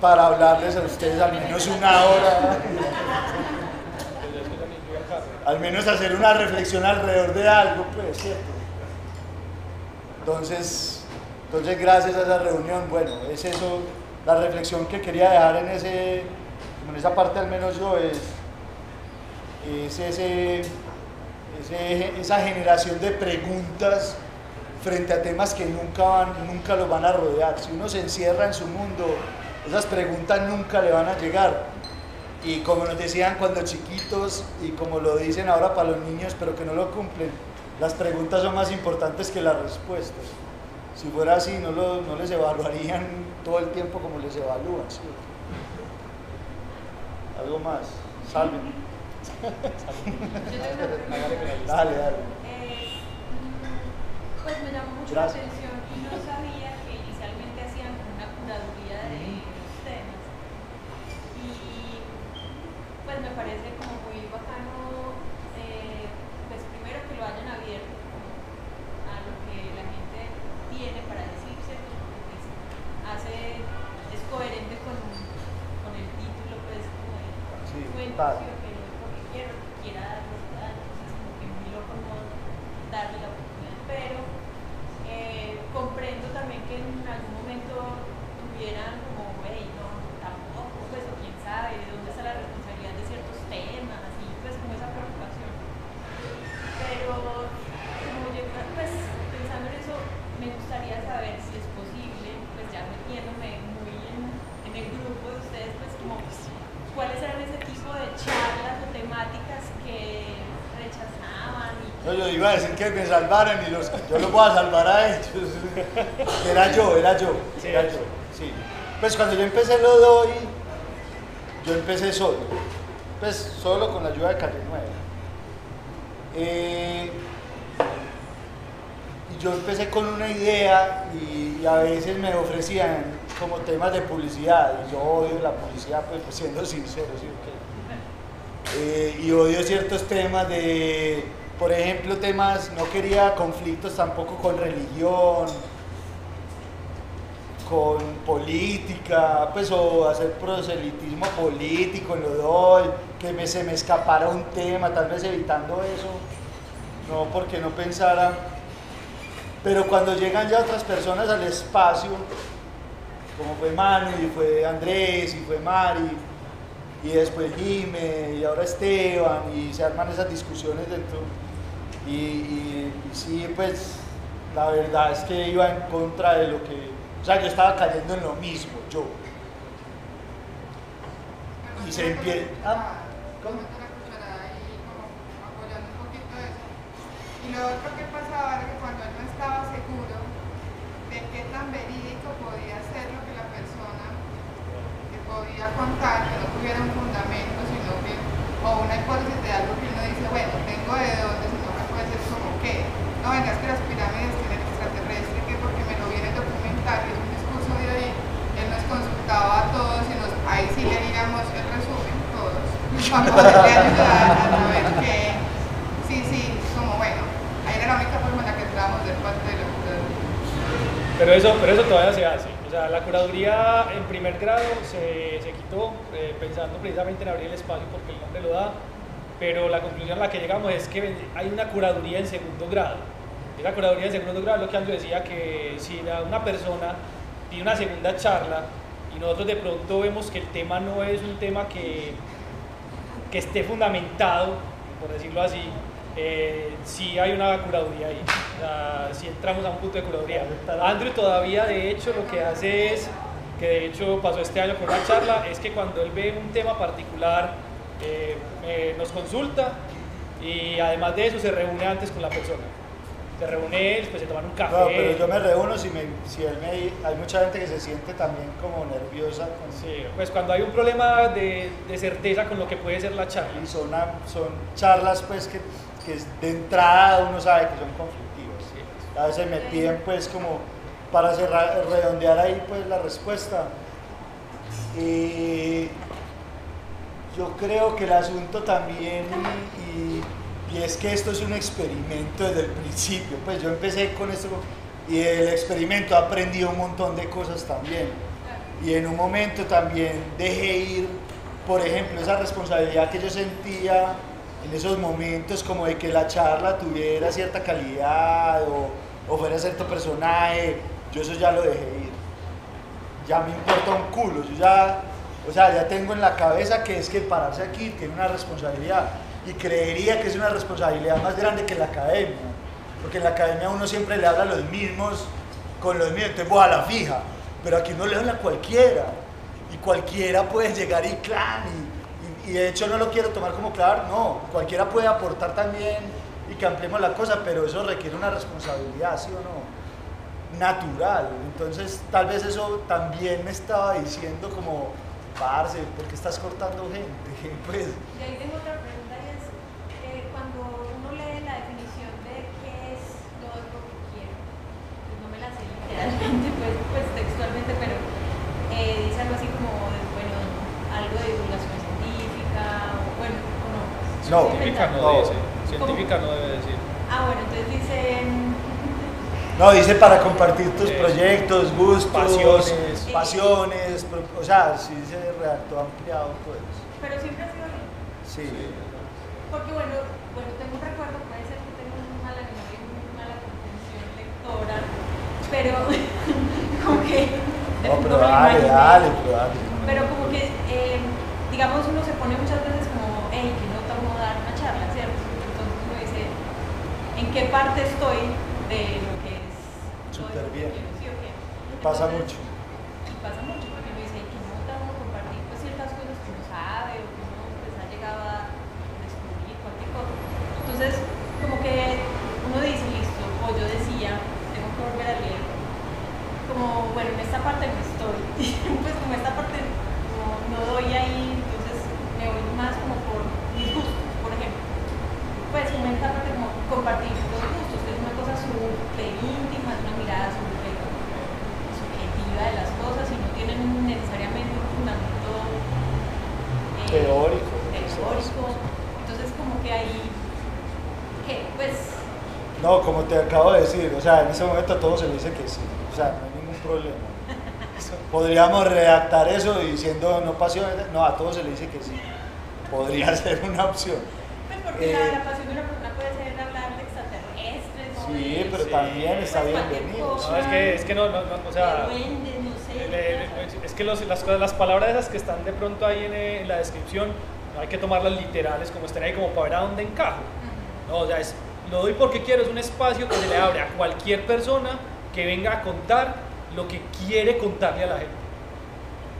para hablarles a ustedes al menos una hora. Al menos hacer una reflexión alrededor de algo, pues, ¿cierto? Entonces, entonces gracias a esa reunión, bueno, es eso, la reflexión que quería dejar en, ese, en esa parte al menos yo, es, es ese, ese, esa generación de preguntas frente a temas que nunca, van, nunca los van a rodear. Si uno se encierra en su mundo, esas preguntas nunca le van a llegar. Y como nos decían cuando chiquitos, y como lo dicen ahora para los niños, pero que no lo cumplen, las preguntas son más importantes que las respuestas. Si fuera así, no, lo, no les evaluarían todo el tiempo como les evalúan, ¿sí? ¿Algo más? Salve. Dale, dale. Eh, pues me llamó mucho la atención y no sabía que inicialmente hacían una curaduría de los temas. Y pues me parece como muy bacano, eh, pues primero que lo hayan abierto a lo que la gente tiene para decirse, porque es, hace, es coherente con, con el título, pues, como de sí, cuento, que lo que quiero, que quiera dar, entonces como que muy loco no darle la oportunidad, pero eh, comprendo también que en algún momento tuvieran como, hey, no, tampoco, pues, o quién sabe, de dónde está la responsabilidad de ciertos temas, así, pues, como esa preocupación, pero como yo, pues, pensando en eso, me gustaría saber si es posible, pues ya metiéndome muy en, en el grupo de ustedes, pues como cuáles eran ese tipo de charlas o temáticas que rechazaban. Y... No, yo iba a decir que me salvaran y los, yo los voy a salvar a ellos. Era yo, era yo, era yo, sí. Pues cuando yo empecé lo doy, yo empecé solo, pues solo con la ayuda de Calle Nueve. Eh, Yo empecé con una idea y, y a veces me ofrecían como temas de publicidad, y yo odio la publicidad, pues, pues siendo sincero, ¿sí? eh, y odio ciertos temas de, por ejemplo, temas, no quería conflictos tampoco con religión, con política, pues, o hacer proselitismo político, lo doy, que me, se me escapara un tema, tal vez evitando eso, no porque no pensara Pero cuando llegan ya otras personas al espacio, como fue Manu, y fue Andrés, y fue Mari, y después Jimé, y ahora Esteban, y se arman esas discusiones dentro. Y, y, y sí, pues la verdad es que iba en contra de lo que... O sea, yo estaba cayendo en lo mismo, yo. Y se empieza... Ah, ¿cómo? Y lo otro que pasaba era que cuando él no estaba seguro de qué tan verídico podía ser lo que la persona que podía contar, que no tuviera un fundamento, sino que, o una hipótesis de algo que uno dice, bueno, tengo de dónde, sino que puede ser como que, no vengas que las pirámides tienen extraterrestre, que porque me lo viene el documental, es un discurso de ahí, él nos consultaba a todos y nos, ahí sí le digamos el resumen todos, para poderle ayudar a saber que, sí, sí, como bueno. La única forma en la que entramos del parte de la curaduría. Pero eso, pero eso todavía se hace. O sea, la curaduría en primer grado se, se quitó eh, pensando precisamente en abrir el espacio porque el nombre lo da, pero la conclusión a la que llegamos es que hay una curaduría en segundo grado. Y la curaduría en segundo grado es lo que Andrew decía, que si una persona tiene una segunda charla y nosotros de pronto vemos que el tema no es un tema que, que esté fundamentado, por decirlo así, Eh, si sí, hay una curaduría ahí, o sea, si entramos a un punto de curaduría. Andrew todavía de hecho lo que hace es, que de hecho pasó este año con una charla, es que cuando él ve un tema particular eh, eh, nos consulta y además de eso se reúne antes con la persona, se reúne él, pues se toman un café. No, pero yo me reúno si, me, si él me... Hay mucha gente que se siente también como nerviosa. Con... Sí, pues cuando hay un problema de, de certeza con lo que puede ser la charla. Y son, son charlas pues que... que de entrada uno sabe que son conflictivos. Sí. A veces me piden pues como para cerrar, redondear ahí pues la respuesta. Eh, yo creo que el asunto también, y, y, y es que esto es un experimento desde el principio, pues yo empecé con esto y el experimento aprendí un montón de cosas también. Y en un momento también dejé ir, por ejemplo, esa responsabilidad que yo sentía en esos momentos como de que la charla tuviera cierta calidad o, o fuera cierto personaje. Yo eso ya lo dejé ir, ya me importa un culo, yo ya, o sea, ya tengo en la cabeza que es que pararse aquí tiene una responsabilidad y creería que es una responsabilidad más grande que la academia, porque en la academia uno siempre le habla a los mismos con los mismos, entonces voy a la fija, pero aquí uno le habla a cualquiera y cualquiera puede llegar y clan y Y de hecho no lo quiero tomar como claro, no, cualquiera puede aportar también y que ampliemos la cosa, pero eso requiere una responsabilidad, sí o no, natural. Entonces tal vez eso también me estaba diciendo como, parce, ¿por qué estás cortando gente? Pues... Y ahí tengo otra pregunta y es, eh, cuando uno lee la definición de qué es lo que quiero, pues no me la sé literalmente, pues, pues textualmente, pero eh, dice algo así como, bueno, algo de divulgación. Bueno, no, no, científica no, no. Dice, científica no debe decir. Ah, bueno, entonces dice... No, dice para compartir tus eh, proyectos, gustos, pasiones, pasiones, eh, o sea, sí se redactó ampliado, pues. Pero siempre ha sido bien. Sí. Sí. Porque bueno, bueno, tengo un recuerdo, puede ser que tengo una mala memoria, una mala comprensión lectora, pero como que... No, pero dale, imaginé, dale, pero dale. Pero como que... Eh, digamos, uno se pone muchas veces como, hey, que no tengo que dar una charla, ¿cierto? Entonces uno dice, ¿en qué parte estoy de lo que es? Súper bien. Sí, okay. Pasa mucho. Y pasa mucho porque uno dice, que no tengo que compartir pues, ciertas cosas que uno sabe o que uno pues, ha llegado a descubrir, cualquier cosa. Entonces, como que uno dice, listo, o yo decía, tengo que volver a leer. Como, bueno, en esta parte no estoy. Pues como esta parte no, no doy ahí. Me voy más como por mis gustos, por ejemplo. Pues una parte como compartir los gustos, que es una cosa súper íntima, es una mirada súper subjetiva de las cosas y no tienen necesariamente un fundamento eh, teórico. teórico. Entonces como que ahí, que pues... No, como te acabo de decir, o sea, en ese momento a todos se le dice que sí, o sea, no hay ningún problema. Podríamos redactar eso diciendo no pasiones, no, a todos se le dice que sí, podría ser una opción. Pues porque eh, la, la pasión de una persona puede ser hablar de extraterrestres, Sí, pero sí, también está bienvenido. No, es que, es que no, no, no, o sea... Es que los, las, las palabras esas que están de pronto ahí en, en la descripción, no hay que tomarlas literales como estén ahí, como para ver a dónde encajo. No, o sea, es, lo doy porque quiero, es un espacio que se le abre a cualquier persona que venga a contar lo que quiere contarle a la gente.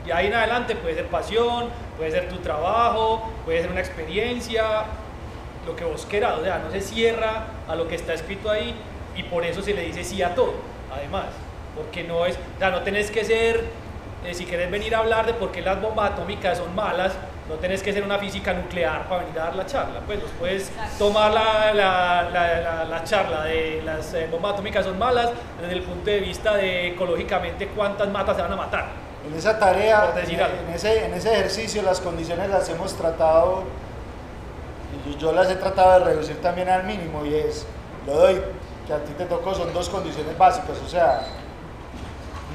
Y ahí en adelante puede ser pasión, puede ser tu trabajo, puede ser una experiencia, lo que vos quieras, o sea, no se cierra a lo que está escrito ahí y por eso se le dice sí a todo, además, porque no es, o sea, no tenés que ser, eh, si querés venir a hablar de por qué las bombas atómicas son malas, no tenés que ser una física nuclear para venir a dar la charla, pues vos puedes tomar la, la, la, la, la charla de las eh, bombas atómicas son malas desde el punto de vista de ecológicamente cuántas matas se van a matar. En esa tarea, en ese, en ese ejercicio, las condiciones las hemos tratado, y yo las he tratado de reducir también al mínimo, y es, lo doy, que a ti te tocó, son dos condiciones básicas, o sea,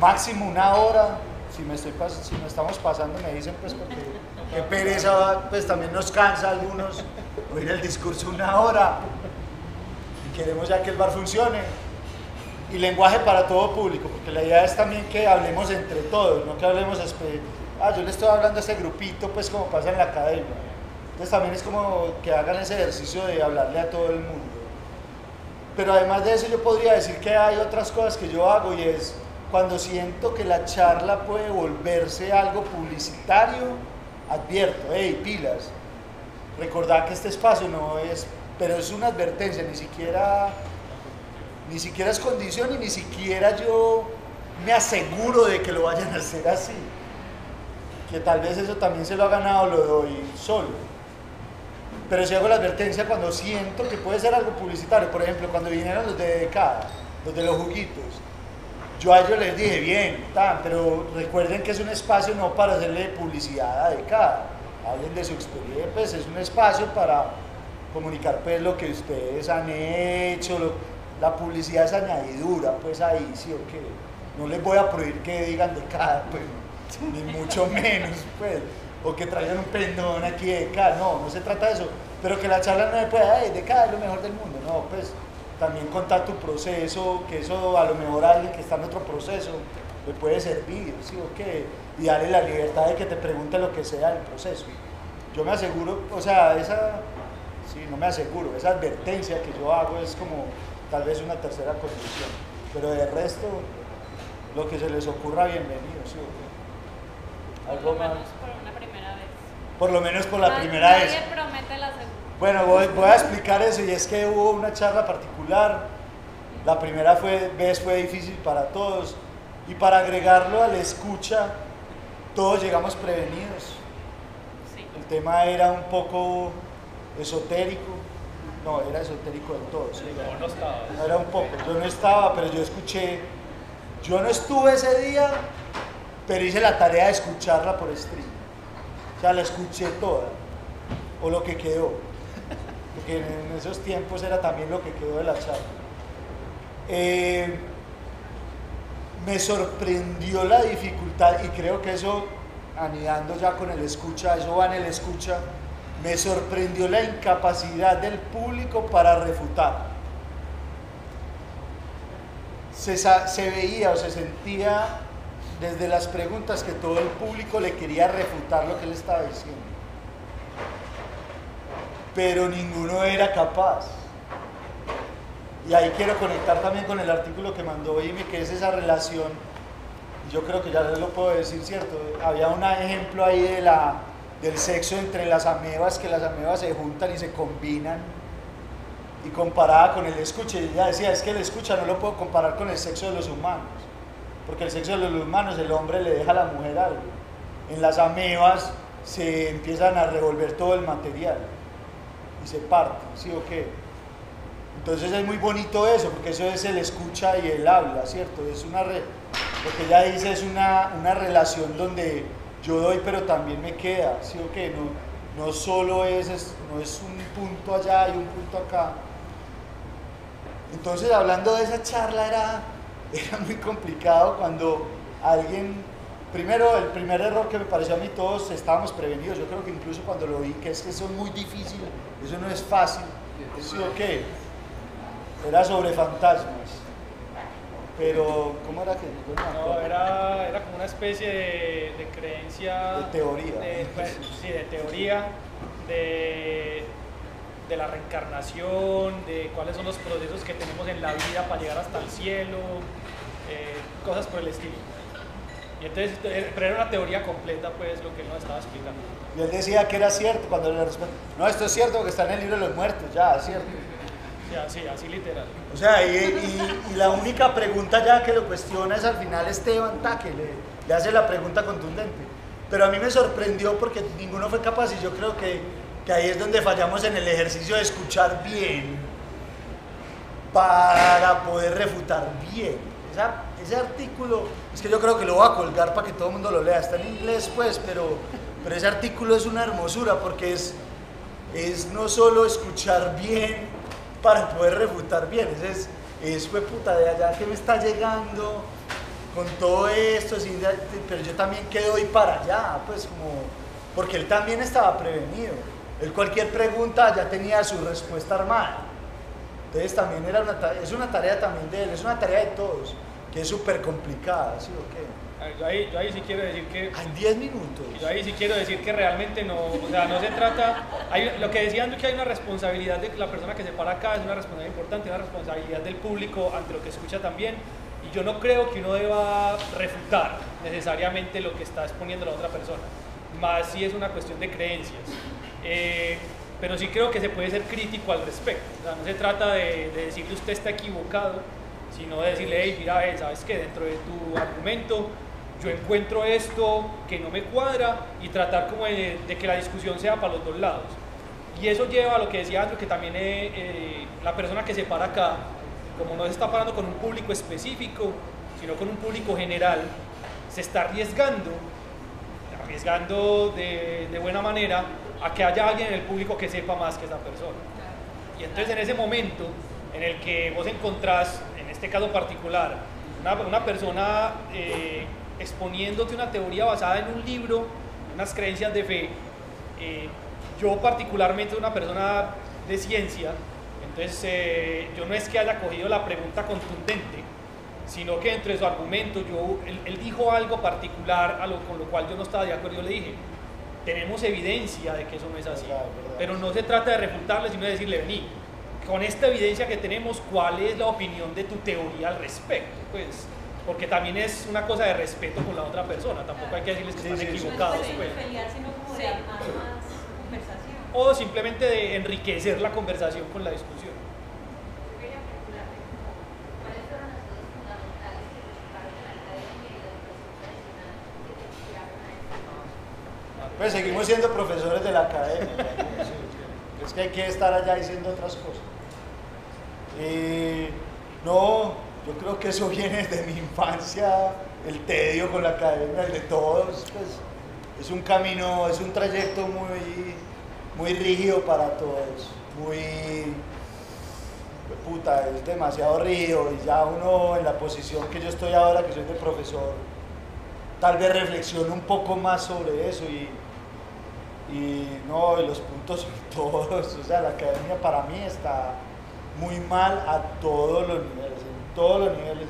máximo una hora, si me, estoy pas si me estamos pasando me dicen pues porque qué pereza, pues también nos cansa a algunos oír el discurso una hora, y queremos ya que el bar funcione. Y lenguaje para todo público, porque la idea es también que hablemos entre todos, no que hablemos, ah, yo le estoy hablando a este grupito, pues como pasa en la academia. Entonces también es como que hagan ese ejercicio de hablarle a todo el mundo. Pero además de eso yo podría decir que hay otras cosas que yo hago, y es cuando siento que la charla puede volverse algo publicitario, advierto, hey, pilas, recordad que este espacio no es, pero es una advertencia, ni siquiera... Ni siquiera es condición y ni siquiera yo me aseguro de que lo vayan a hacer así. Que tal vez eso también se lo ha ganado, lo doy solo. Pero si hago la advertencia cuando siento que puede ser algo publicitario. Por ejemplo, cuando vinieron los de Decada, los de los juguitos, yo a ellos les dije, bien, tan, pero recuerden que es un espacio no para hacerle publicidad a Decada. Hablen de su experiencia, pues es un espacio para comunicar pues lo que ustedes han hecho, lo... La publicidad es añadidura, pues ahí sí o qué. No les voy a prohibir que digan de cada, pues, ni mucho menos, pues, o que traigan un pendón aquí de cada, no, no se trata de eso. Pero que la charla no me pueda, hey, de cada es lo mejor del mundo, no, pues, también contar tu proceso, que eso a lo mejor a alguien que está en otro proceso le puede servir, sí o qué, y darle la libertad de que te pregunte lo que sea del proceso. Yo me aseguro, o sea, esa, sí, no me aseguro, esa advertencia que yo hago es como... Tal vez una tercera condición, pero de resto, lo que se les ocurra, bienvenido. ¿Sí? ¿Algo por lo más? Menos por una primera vez. Por lo menos por la Nadie primera vez. Promete la segunda. Bueno, voy, voy a explicar eso, y es que hubo una charla particular, la primera fue, vez fue difícil para todos, y para agregarlo a la escucha, todos llegamos prevenidos. Sí. El tema era un poco esotérico. No, era esotérico del todo. Sí, no, no estaba. Era un poco, yo no estaba, pero yo escuché. Yo no estuve ese día, pero hice la tarea de escucharla por stream. O sea, la escuché toda, o lo que quedó. Porque en esos tiempos era también lo que quedó de la charla. Eh, me sorprendió la dificultad, y creo que eso, anidando ya con el escucha, eso va en el escucha. Me sorprendió la incapacidad del público para refutar. Se, se veía o se sentía desde las preguntas que todo el público le quería refutar lo que él estaba diciendo. Pero ninguno era capaz. Y ahí quiero conectar también con el artículo que mandó Jimmy, que es esa relación, yo creo que ya les lo puedo decir, ¿cierto? Había un ejemplo ahí de la... del sexo entre las amebas, que las amebas se juntan y se combinan, y comparada con el escucha, ella decía, es que el escucha no lo puedo comparar con el sexo de los humanos, porque el sexo de los humanos, el hombre le deja a la mujer algo, en las amebas se empiezan a revolver todo el material y se parten, ¿sí o qué? Entonces es muy bonito eso, porque eso es el escucha y el habla, ¿cierto? Es una red, lo que ella dice es una, una relación donde yo doy, pero también me queda, ¿sí o qué? No, no solo es, es, no es un punto allá y un punto acá. Entonces, hablando de esa charla, era, era muy complicado cuando alguien... Primero, el primer error que me pareció a mí, todos estábamos prevenidos. Yo creo que incluso cuando lo vi, que es que eso es muy difícil, eso no es fácil, ¿sí o qué? Era sobre fantasmas. Pero, ¿cómo era que? No, no era, era como una especie de, de creencia... De teoría. De, pues, sí, de teoría, de, de la reencarnación, de cuáles son los procesos que tenemos en la vida para llegar hasta el cielo, eh, cosas por el estilo. Y entonces, pero era una teoría completa, pues, lo que él nos estaba explicando. Y él decía que era cierto cuando le respondió, no, esto es cierto, que está en el libro de los muertos, ya, es cierto. Ya, sí, así literal. O sea, y, y, y la única pregunta ya que lo cuestiona es al final Esteban Taque, le, le hace la pregunta contundente. Pero a mí me sorprendió porque ninguno fue capaz y yo creo que, que ahí es donde fallamos en el ejercicio de escuchar bien para poder refutar bien. Esa, ese artículo, es que yo creo que lo voy a colgar para que todo el mundo lo lea, está en inglés pues, pero, pero ese artículo es una hermosura porque es, es no solo escuchar bien, para poder refutar bien, ese es, es puta de allá que me está llegando con todo esto, sin, pero yo también quedo y para allá, pues como, porque él también estaba prevenido, él cualquier pregunta ya tenía su respuesta armada, entonces también era una, es una tarea también de él, es una tarea de todos, que es súper complicada, ¿sí o qué? Yo ahí, yo ahí sí quiero decir que... En diez minutos. Yo ahí sí quiero decir que realmente no, o sea, no se trata... Hay, lo que decían que hay una responsabilidad de la persona que se para acá, es una responsabilidad importante, una responsabilidad del público ante lo que escucha también. Y yo no creo que uno deba refutar necesariamente lo que está exponiendo la otra persona. Más si es una cuestión de creencias. Eh, pero sí creo que se puede ser crítico al respecto. O sea, no se trata de, de decirle usted está equivocado, sino de decirle, hey, mira, él, ¿sabes qué? Dentro de tu argumento... yo encuentro esto que no me cuadra y tratar como de, de que la discusión sea para los dos lados. Y eso lleva a lo que decía Andrew, que también eh, eh, la persona que se para acá, como no se está parando con un público específico, sino con un público general, se está arriesgando, arriesgando de, de buena manera a que haya alguien en el público que sepa más que esa persona. Y entonces en ese momento en el que vos encontrás, en este caso particular, una, una persona... Eh, exponiéndote una teoría basada en un libro, unas creencias de fe, eh, yo particularmente soy una persona de ciencia, entonces eh, yo no es que haya cogido la pregunta contundente, sino que entre su argumento, yo, él, él dijo algo particular a lo, con lo cual yo no estaba de acuerdo, yo le dije, tenemos evidencia de que eso no es así, verdad, verdad. Pero no se trata de refutarle, sino de decirle, vení, con esta evidencia que tenemos, ¿cuál es la opinión de tu teoría al respecto? Pues... porque también es una cosa de respeto con la otra persona, tampoco hay que decirles que sí, están sí, equivocados. No es pues. Pelear, sino como sí. de armar más conversación. O simplemente de enriquecer la conversación con la discusión. Pues seguimos siendo profesores de la academia. Es que hay que estar allá diciendo otras cosas. Eh, no... Yo creo que eso viene desde mi infancia, el tedio con la academia, el de todos, pues, es un camino, es un trayecto muy, muy rígido para todos, muy, puta, es demasiado rígido y ya uno en la posición que yo estoy ahora, que soy de profesor, tal vez reflexione un poco más sobre eso y, y no, y los puntos son todos, o sea, la academia para mí está muy mal a todos los niveles. Todos los niveles,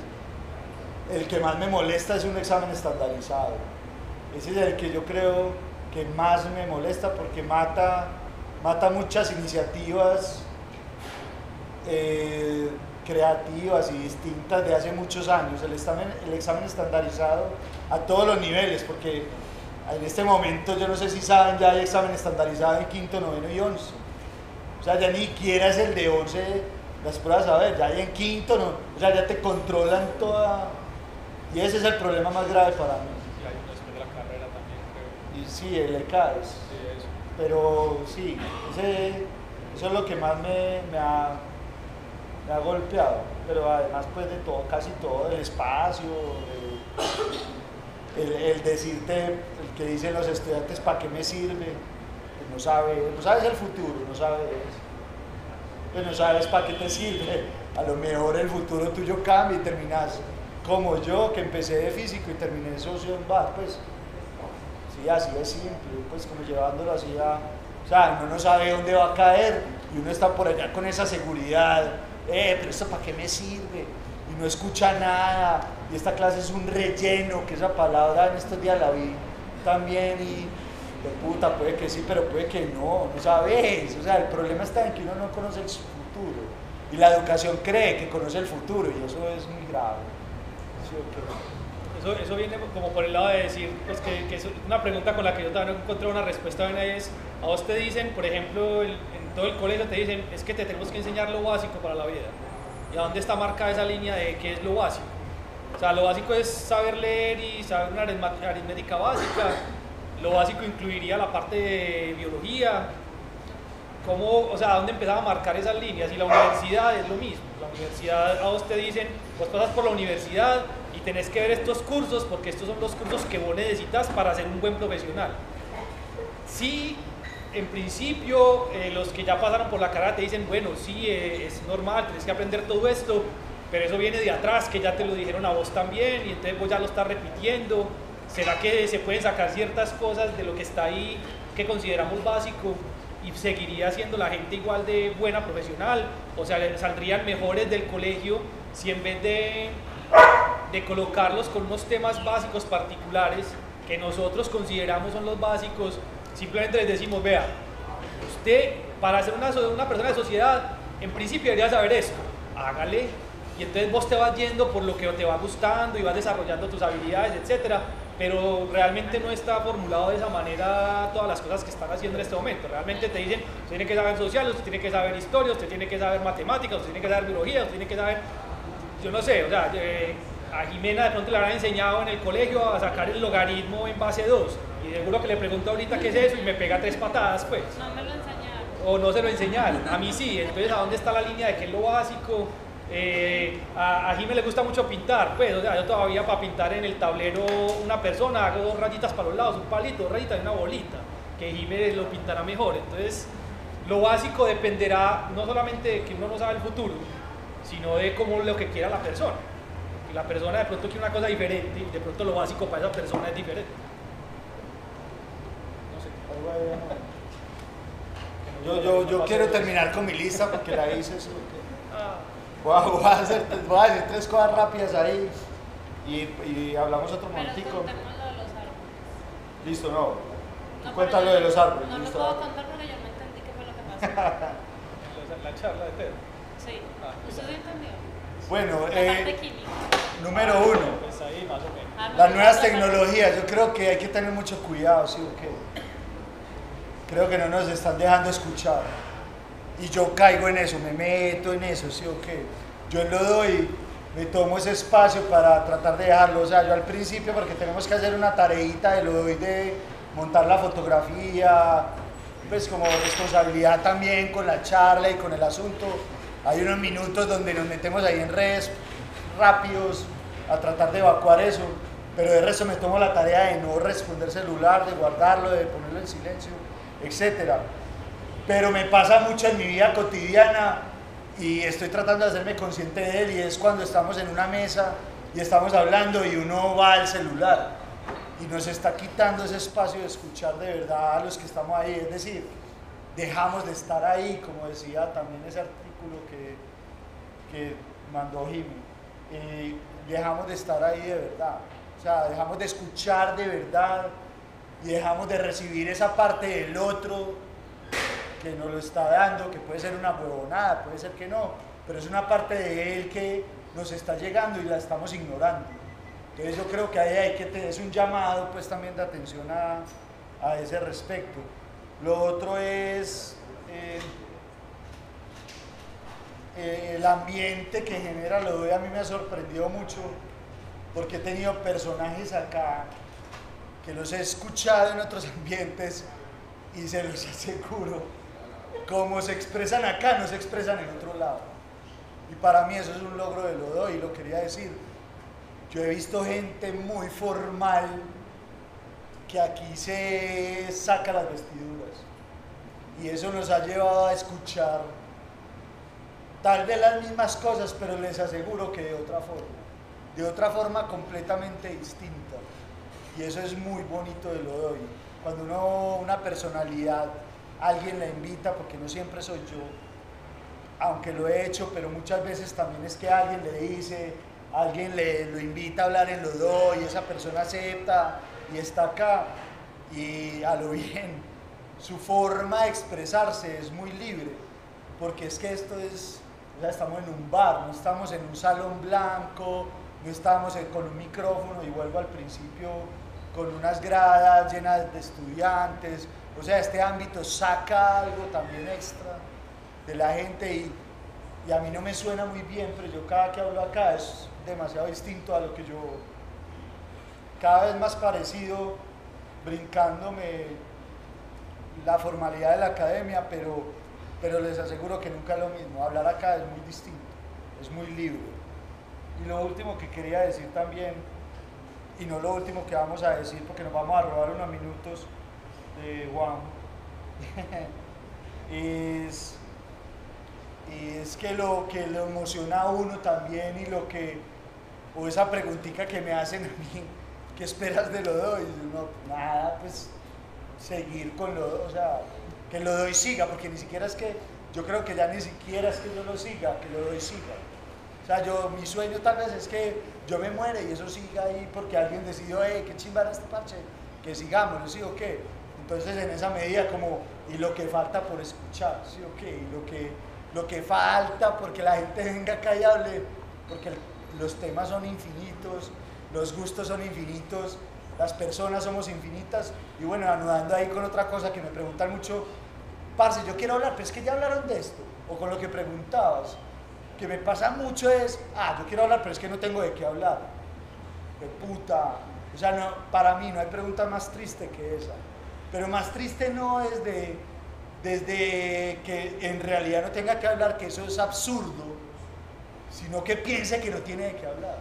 el que más me molesta es un examen estandarizado, ese es el que yo creo que más me molesta porque mata, mata muchas iniciativas eh, creativas y distintas de hace muchos años, el examen, el examen estandarizado a todos los niveles, porque en este momento yo no sé si saben, ya hay examen estandarizado en quinto, noveno y once, o sea ya ni siquiera es el de once, las pruebas, a ver, ya hay en quinto, no, o sea, ya te controlan toda, y ese es el problema más grave para mí. Y hay uno después de la carrera también, creo. Y sí, el E C A E S, sí, eso. Pero sí, ese, eso es lo que más me, me, ha, me ha golpeado, pero además pues de todo, casi todo, el espacio, el, el, el decirte, el que dicen los estudiantes, ¿para qué me sirve? No sabes, no sabes el futuro, no sabes eso. No sabes para qué te sirve, a lo mejor el futuro tuyo cambia y terminas como yo, que empecé de físico y terminé de socio en bar, pues sí, así de simple, pues como llevándolo así a, o sea, uno no sabe dónde va a caer y uno está por allá con esa seguridad eh, pero esto para qué me sirve, y no escucha nada, y esta clase es un relleno, que esa palabra en estos días la vi también, y de puta, puede que sí, pero puede que no, no sabes, o sea, el problema está en que uno no conoce el futuro, y la educación cree que conoce el futuro, y eso es muy grave. Eso, eso viene como por el lado de decir, pues que, que es una pregunta con la que yo todavía no encontré una respuesta buena, es, a vos te dicen, por ejemplo, el, en todo el colegio te dicen, es que te tenemos que enseñar lo básico para la vida, ¿y a dónde está marcada esa línea de qué es lo básico? O sea, lo básico es saber leer y saber una aritmética básica, lo básico incluiría la parte de biología, ¿cómo, o sea, dónde empezaba a marcar esas líneas? Y la universidad es lo mismo, la universidad a vos te dicen, vos pasas por la universidad y tenés que ver estos cursos porque estos son los cursos que vos necesitas para ser un buen profesional. Sí, en principio, eh, los que ya pasaron por la carrera te dicen, bueno, sí, eh, es normal, tenés que aprender todo esto, pero eso viene de atrás, que ya te lo dijeron a vos también, y entonces vos ya lo estás repitiendo. ¿Será que se pueden sacar ciertas cosas de lo que está ahí, que consideramos básico, y seguiría siendo la gente igual de buena profesional? O sea, saldrían mejores del colegio si en vez de, de colocarlos con unos temas básicos particulares que nosotros consideramos son los básicos, simplemente les decimos, vea, usted para ser una, una persona de sociedad, en principio debería saber esto, hágale, y entonces vos te vas yendo por lo que te va gustando y vas desarrollando tus habilidades, etcétera, pero realmente no está formulado de esa manera todas las cosas que están haciendo en este momento. Realmente te dicen, usted tiene que saber sociales, usted tiene que saber historia, usted tiene que saber matemáticas, usted tiene que saber biología, usted tiene que saber, yo no sé, o sea, eh, a Jimena de pronto le habrán enseñado en el colegio a sacar el logaritmo en base dos, y seguro que le pregunto ahorita qué es eso y me pega tres patadas, pues. No me lo enseñaron. O no se lo enseñaron, a mí sí. Entonces, ¿a dónde está la línea de qué es lo básico? Eh, a, a Jimé le gusta mucho pintar, pues, o sea, yo todavía para pintar en el tablero una persona hago dos rayitas para los lados, un palito, dos rayitas y una bolita, que Jimé lo pintará mejor. Entonces lo básico dependerá no solamente de que uno no sabe el futuro, sino de cómo lo que quiera la persona. Y la persona de pronto quiere una cosa diferente y de pronto lo básico para esa persona es diferente. No sé. Yo, yo, yo quiero terminar con mi lista porque la hice eso. Ah. Voy a, voy, a hacer, voy a hacer tres cosas rápidas ahí y, y hablamos otro momentico. Pero contemos lo de los árboles. Listo, no. no Cuéntalo lo de los árboles. No listo, lo puedo contar porque yo no entendí qué fue lo que pasó. La charla de Pedro. Sí. Ah, ¿usted lo entendió? Bueno, eh, número uno. Pues ahí más o menos. Las nuevas tecnologías. Yo creo que hay que tener mucho cuidado, ¿sí o qué? Creo que no nos están dejando escuchar. Y yo caigo en eso, me meto en eso, ¿sí o qué? Yo lo doy, me tomo ese espacio para tratar de dejarlo. O sea, yo al principio, porque tenemos que hacer una tareita de lo doy de montar la fotografía, pues como responsabilidad también con la charla y con el asunto. Hay unos minutos donde nos metemos ahí en redes rápidos a tratar de evacuar eso, pero de resto me tomo la tarea de no responder celular, de guardarlo, de ponerlo en silencio, etcétera. Pero me pasa mucho en mi vida cotidiana y estoy tratando de hacerme consciente de él, y es cuando estamos en una mesa y estamos hablando y uno va al celular y nos está quitando ese espacio de escuchar de verdad a los que estamos ahí, es decir, dejamos de estar ahí, como decía también ese artículo que, que mandó Jimmy, eh, dejamos de estar ahí de verdad, o sea, dejamos de escuchar de verdad y dejamos de recibir esa parte del otro que nos lo está dando, que puede ser una huevonada, puede ser que no, pero es una parte de él que nos está llegando y la estamos ignorando. Entonces yo creo que ahí hay que tener un llamado pues también de atención a, a ese respecto. Lo otro es eh, eh, el ambiente que genera Lo doy. A mí me ha sorprendido mucho porque he tenido personajes acá que los he escuchado en otros ambientes y se los aseguro, como se expresan acá, no se expresan en otro lado. Y para mí eso es un logro de Lo doy, lo quería decir. Yo he visto gente muy formal que aquí se saca las vestiduras. Y eso nos ha llevado a escuchar tal vez las mismas cosas, pero les aseguro que de otra forma. De otra forma completamente distinta. Y eso es muy bonito de Lo doy. Cuando uno, una personalidad, alguien la invita, porque no siempre soy yo, aunque lo he hecho, pero muchas veces también es que alguien le dice, alguien le, lo invita a hablar en Lo Doy, y esa persona acepta y está acá, y a lo bien, su forma de expresarse es muy libre, porque es que esto es, o sea, estamos en un bar, no estamos en un salón blanco, no estamos en, con un micrófono, y vuelvo al principio, con unas gradas llenas de estudiantes, o sea, este ámbito saca algo también extra de la gente, y, y a mí no me suena muy bien, pero yo cada que hablo acá es demasiado distinto a lo que yo, cada vez más parecido, brincándome la formalidad de la academia, pero, pero les aseguro que nunca es lo mismo, hablar acá es muy distinto, es muy libre. Y lo último que quería decir también, y no lo último que vamos a decir porque nos vamos a robar unos minutos de Juan, es, es que lo que lo emociona a uno también, y lo que, o esa preguntita que me hacen a mí, ¿qué esperas de Lo Doy? No, nada, pues seguir con Lo Doy, o sea, que Lo Doy siga, porque ni siquiera es que, yo creo que ya ni siquiera es que yo lo siga, que Lo Doy siga. O sea, yo, mi sueño tal vez es que yo me muera y eso siga ahí porque alguien decidió, hey, qué chimba era este parche, que sigamos, ¿sí o qué? Entonces, en esa medida, como, y lo que falta por escuchar, ¿sí o qué? Y lo que, lo que falta porque la gente venga acá y hable, porque los temas son infinitos, los gustos son infinitos, las personas somos infinitas, y bueno, anudando ahí con otra cosa que me preguntan mucho, parce, yo quiero hablar, pero es que ya hablaron de esto, o con lo que preguntabas, que me pasa mucho es, ah, yo quiero hablar, pero es que no tengo de qué hablar. De puta. O sea, no, para mí no hay pregunta más triste que esa. Pero más triste no es de, desde que en realidad no tenga que hablar, que eso es absurdo, sino que piense que no tiene de qué hablar.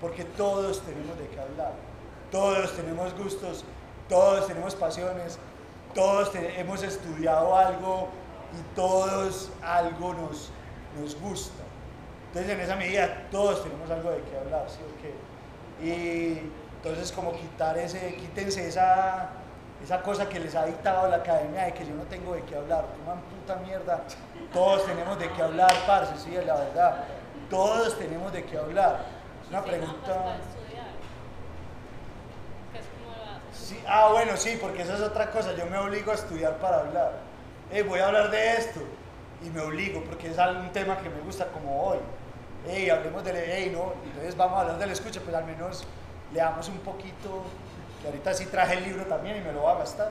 Porque todos tenemos de qué hablar. Todos tenemos gustos, todos tenemos pasiones, todos te- hemos estudiado algo y todos algo nos... nos gusta. Entonces, en esa medida todos tenemos algo de qué hablar, ¿sí o qué? Y entonces, como quitar ese, quítense esa, esa cosa que les ha dictado la academia de que yo no tengo de qué hablar, una puta mierda, todos tenemos de qué hablar, parce, sí, es la verdad, todos tenemos de qué hablar. Es una pregunta... Sí, ah, bueno, sí, porque esa es otra cosa, yo me obligo a estudiar para hablar. Eh, voy a hablar de esto. Y me obligo, porque es algún tema que me gusta, como hoy. Hey, hablemos del... Hey, no, entonces vamos a hablar del escucha, pues al menos leamos un poquito, que ahorita sí traje el libro también y me lo va a gastar.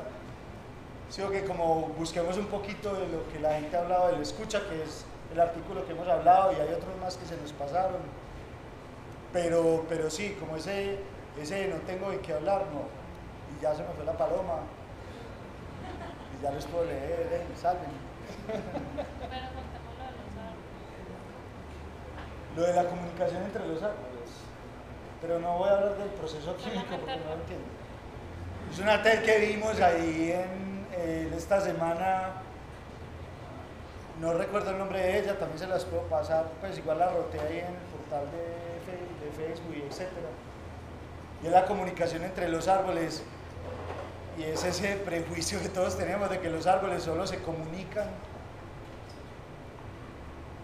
Sí, que okay, como busquemos un poquito de lo que la gente ha hablado del escucha, que es el artículo que hemos hablado, y hay otros más que se nos pasaron. Pero, pero sí, como ese, ese no tengo de qué hablar, no. Y ya se me fue la paloma. Y ya les puedo leer, eh, salven. Lo de la comunicación entre los árboles, pero no voy a hablar del proceso químico porque no lo entiendo. Es una TED que vimos ahí en eh, esta semana, no recuerdo el nombre de ella, también se las puedo pasar, pues igual la roté ahí en el portal de, de Facebook, etcétera. Y es la comunicación entre los árboles, y es ese prejuicio que todos tenemos de que los árboles solo se comunican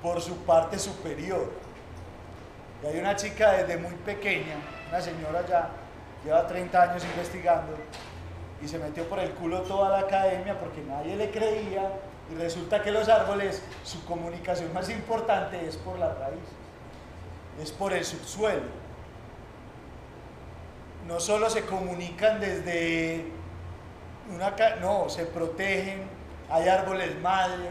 por su parte superior. Y hay una chica desde muy pequeña, una señora ya, lleva treinta años investigando, y se metió por el culo toda la academia porque nadie le creía, y resulta que los árboles, su comunicación más importante es por las raíces, es por el subsuelo. No solo se comunican desde una... Ca- no, se protegen, hay árboles madre,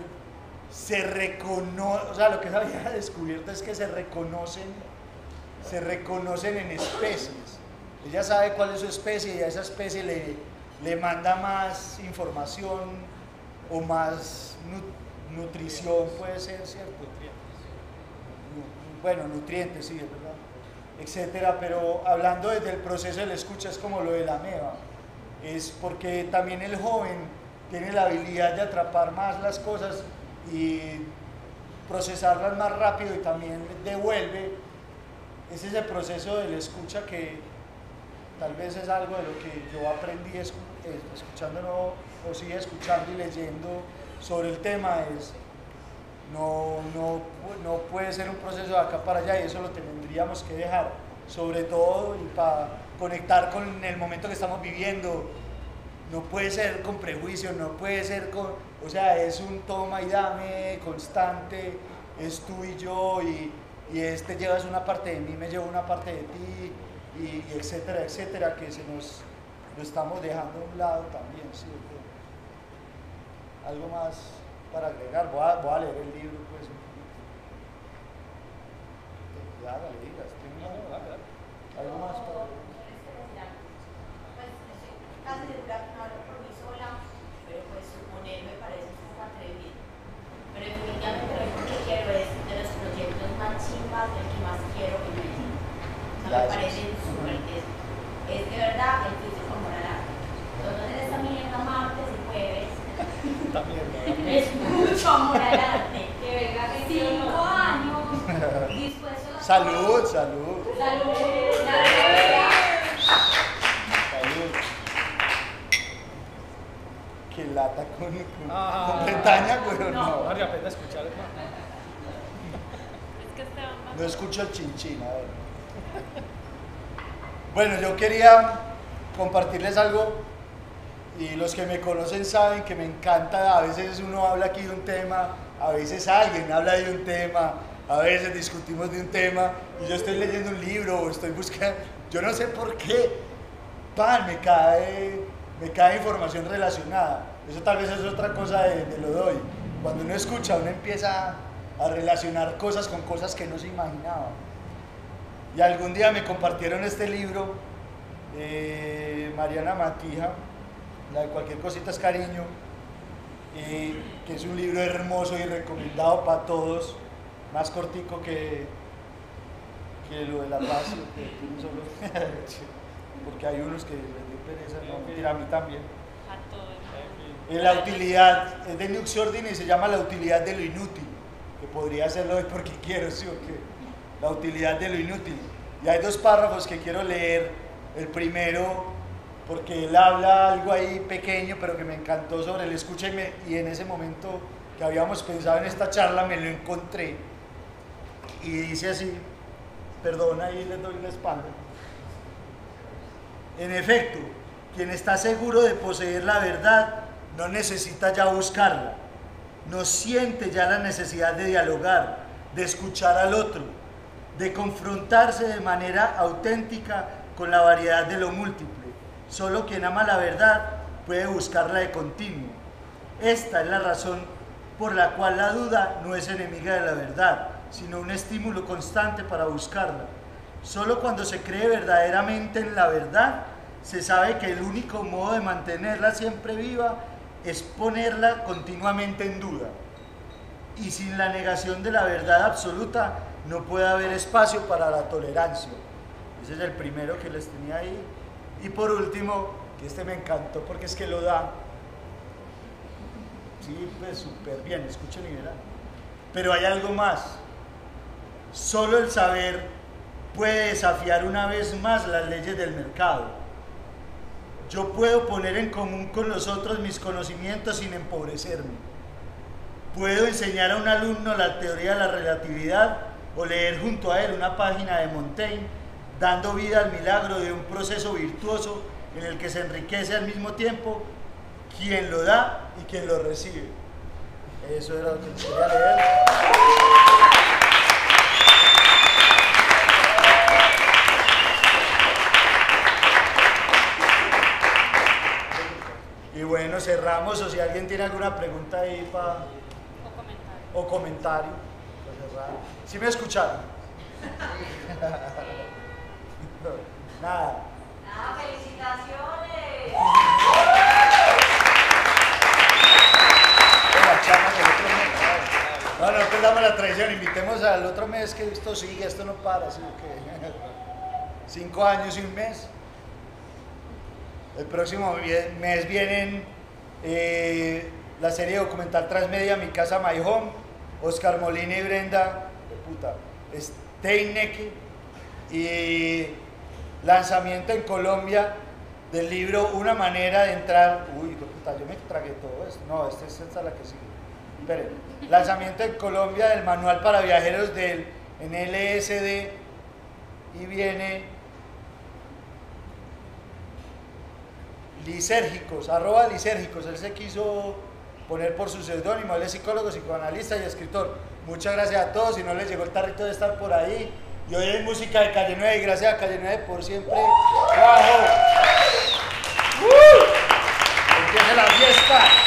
se reconocen, o sea, lo que se había descubierto es que se reconocen, se reconocen en especies. Ella sabe cuál es su especie y a esa especie le, le manda más información o más nu- nutrición, puede ser, ¿cierto? Nu- bueno, nutrientes, sí, es verdad, etcétera. Pero hablando desde el proceso de la escucha, es como lo de la ameba, es porque también el joven tiene la habilidad de atrapar más las cosas y procesarlas más rápido, y también devuelve. Es ese proceso de la escucha que tal vez es algo de lo que yo aprendí escuchando, o sigue escuchando y leyendo sobre el tema, es no, no, no puede ser un proceso de acá para allá, y eso lo tendríamos que dejar, sobre todo y para conectar con el momento que estamos viviendo. No puede ser con prejuicio, no puede ser con... O sea, es un toma y dame constante, es tú y yo, y, y este llevas una parte de mí, me llevo una parte de ti, y, y etcétera, etcétera, que se nos lo estamos dejando a un lado también, ¿sí? Algo más para agregar, voy a, voy a leer el libro, pues, un poquito. Ya, dale, digas, algo más para agregar. Casi de durar una hora por mí sola, pero pues suponer me parece un poco atrevido. Pero definitivamente lo único que quiero es de los proyectos más chimbas, del que más quiero vivir. O sea, me parecen súper tesos. Es de verdad el juicio como la larga. Entonces esa mierda martes y jueves. Es mucho amor al arte. Que venga que cinco años. Dispuesto a... Salud, salud. Salud. Salud. Que lata con, con, ah, con Bretaña, pero no. No, ni apenas escuchar. No escucho el chinchín, a ver. Bueno, yo quería compartirles algo, y los que me conocen saben que me encanta, a veces uno habla aquí de un tema, a veces alguien habla de un tema, a veces discutimos de un tema, y yo estoy leyendo un libro, o estoy buscando, yo no sé por qué, pan, me cae... me cae información relacionada. Eso tal vez es otra cosa de, de Lo Doy. Cuando uno escucha, uno empieza a relacionar cosas con cosas que no se imaginaba. Y algún día me compartieron este libro, eh, Mariana Matija, la de Cualquier Cosita es Cariño, eh, que es un libro hermoso y recomendado para todos, más cortico que, que lo de la paz, porque hay unos que... Esa, no, mentira, a mí también. La utilidad, es de Nux Ordin y se llama La utilidad de lo inútil, que podría hacerlo hoy porque quiero, sí o qué. La utilidad de lo inútil. Y hay dos párrafos que quiero leer. El primero, porque él habla algo ahí pequeño, pero que me encantó sobre el escucha, y, me, y en ese momento que habíamos pensado en esta charla, me lo encontré. Y dice así, perdón, ahí les doy la espalda. En efecto, quien está seguro de poseer la verdad no necesita ya buscarla, no siente ya la necesidad de dialogar, de escuchar al otro, de confrontarse de manera auténtica con la variedad de lo múltiple. Solo quien ama la verdad puede buscarla de continuo. Esta es la razón por la cual la duda no es enemiga de la verdad, sino un estímulo constante para buscarla. Solo cuando se cree verdaderamente en la verdad, se sabe que el único modo de mantenerla siempre viva es ponerla continuamente en duda. Y sin la negación de la verdad absoluta, no puede haber espacio para la tolerancia. Ese es el primero que les tenía ahí. Y por último, que este me encantó porque es que lo da. Sí, pues súper bien, escuchen y verán. Pero hay algo más. Solo el saber puede desafiar una vez más las leyes del mercado. Yo puedo poner en común con los otros mis conocimientos sin empobrecerme. Puedo enseñar a un alumno la teoría de la relatividad o leer junto a él una página de Montaigne, dando vida al milagro de un proceso virtuoso en el que se enriquece al mismo tiempo quien lo da y quien lo recibe. Eso era lo que quería leer. Y bueno, cerramos, o si alguien tiene alguna pregunta ahí para... O comentario. O comentario. ¿Sí me escucharon? Nada. Nada, felicitaciones. No, no perdamos la tradición, invitemos al otro mes, que esto sigue, esto no para, así que... Cinco años y un mes. El próximo mes vienen eh, la serie documental transmedia Mi Casa, My Home, Oscar Molina y Brenda, de puta, Steinecke, y lanzamiento en Colombia del libro Una manera de entrar, uy, de puta, yo me tragué todo esto, no, esta, esta es la que sigue, Espere. Lanzamiento en Colombia del manual para viajeros del L S D. Y viene Lisérgicos, arroba Lisérgicos. Él se quiso poner por su seudónimo. Él es psicólogo, psicoanalista y escritor. Muchas gracias a todos. Si no les llegó el tarrito de estar por ahí. Y hoy es música de Calle Nueve. Y gracias a Calle Nueve por siempre. ¡Bravo! ¡Uh! ¡Empieza la fiesta!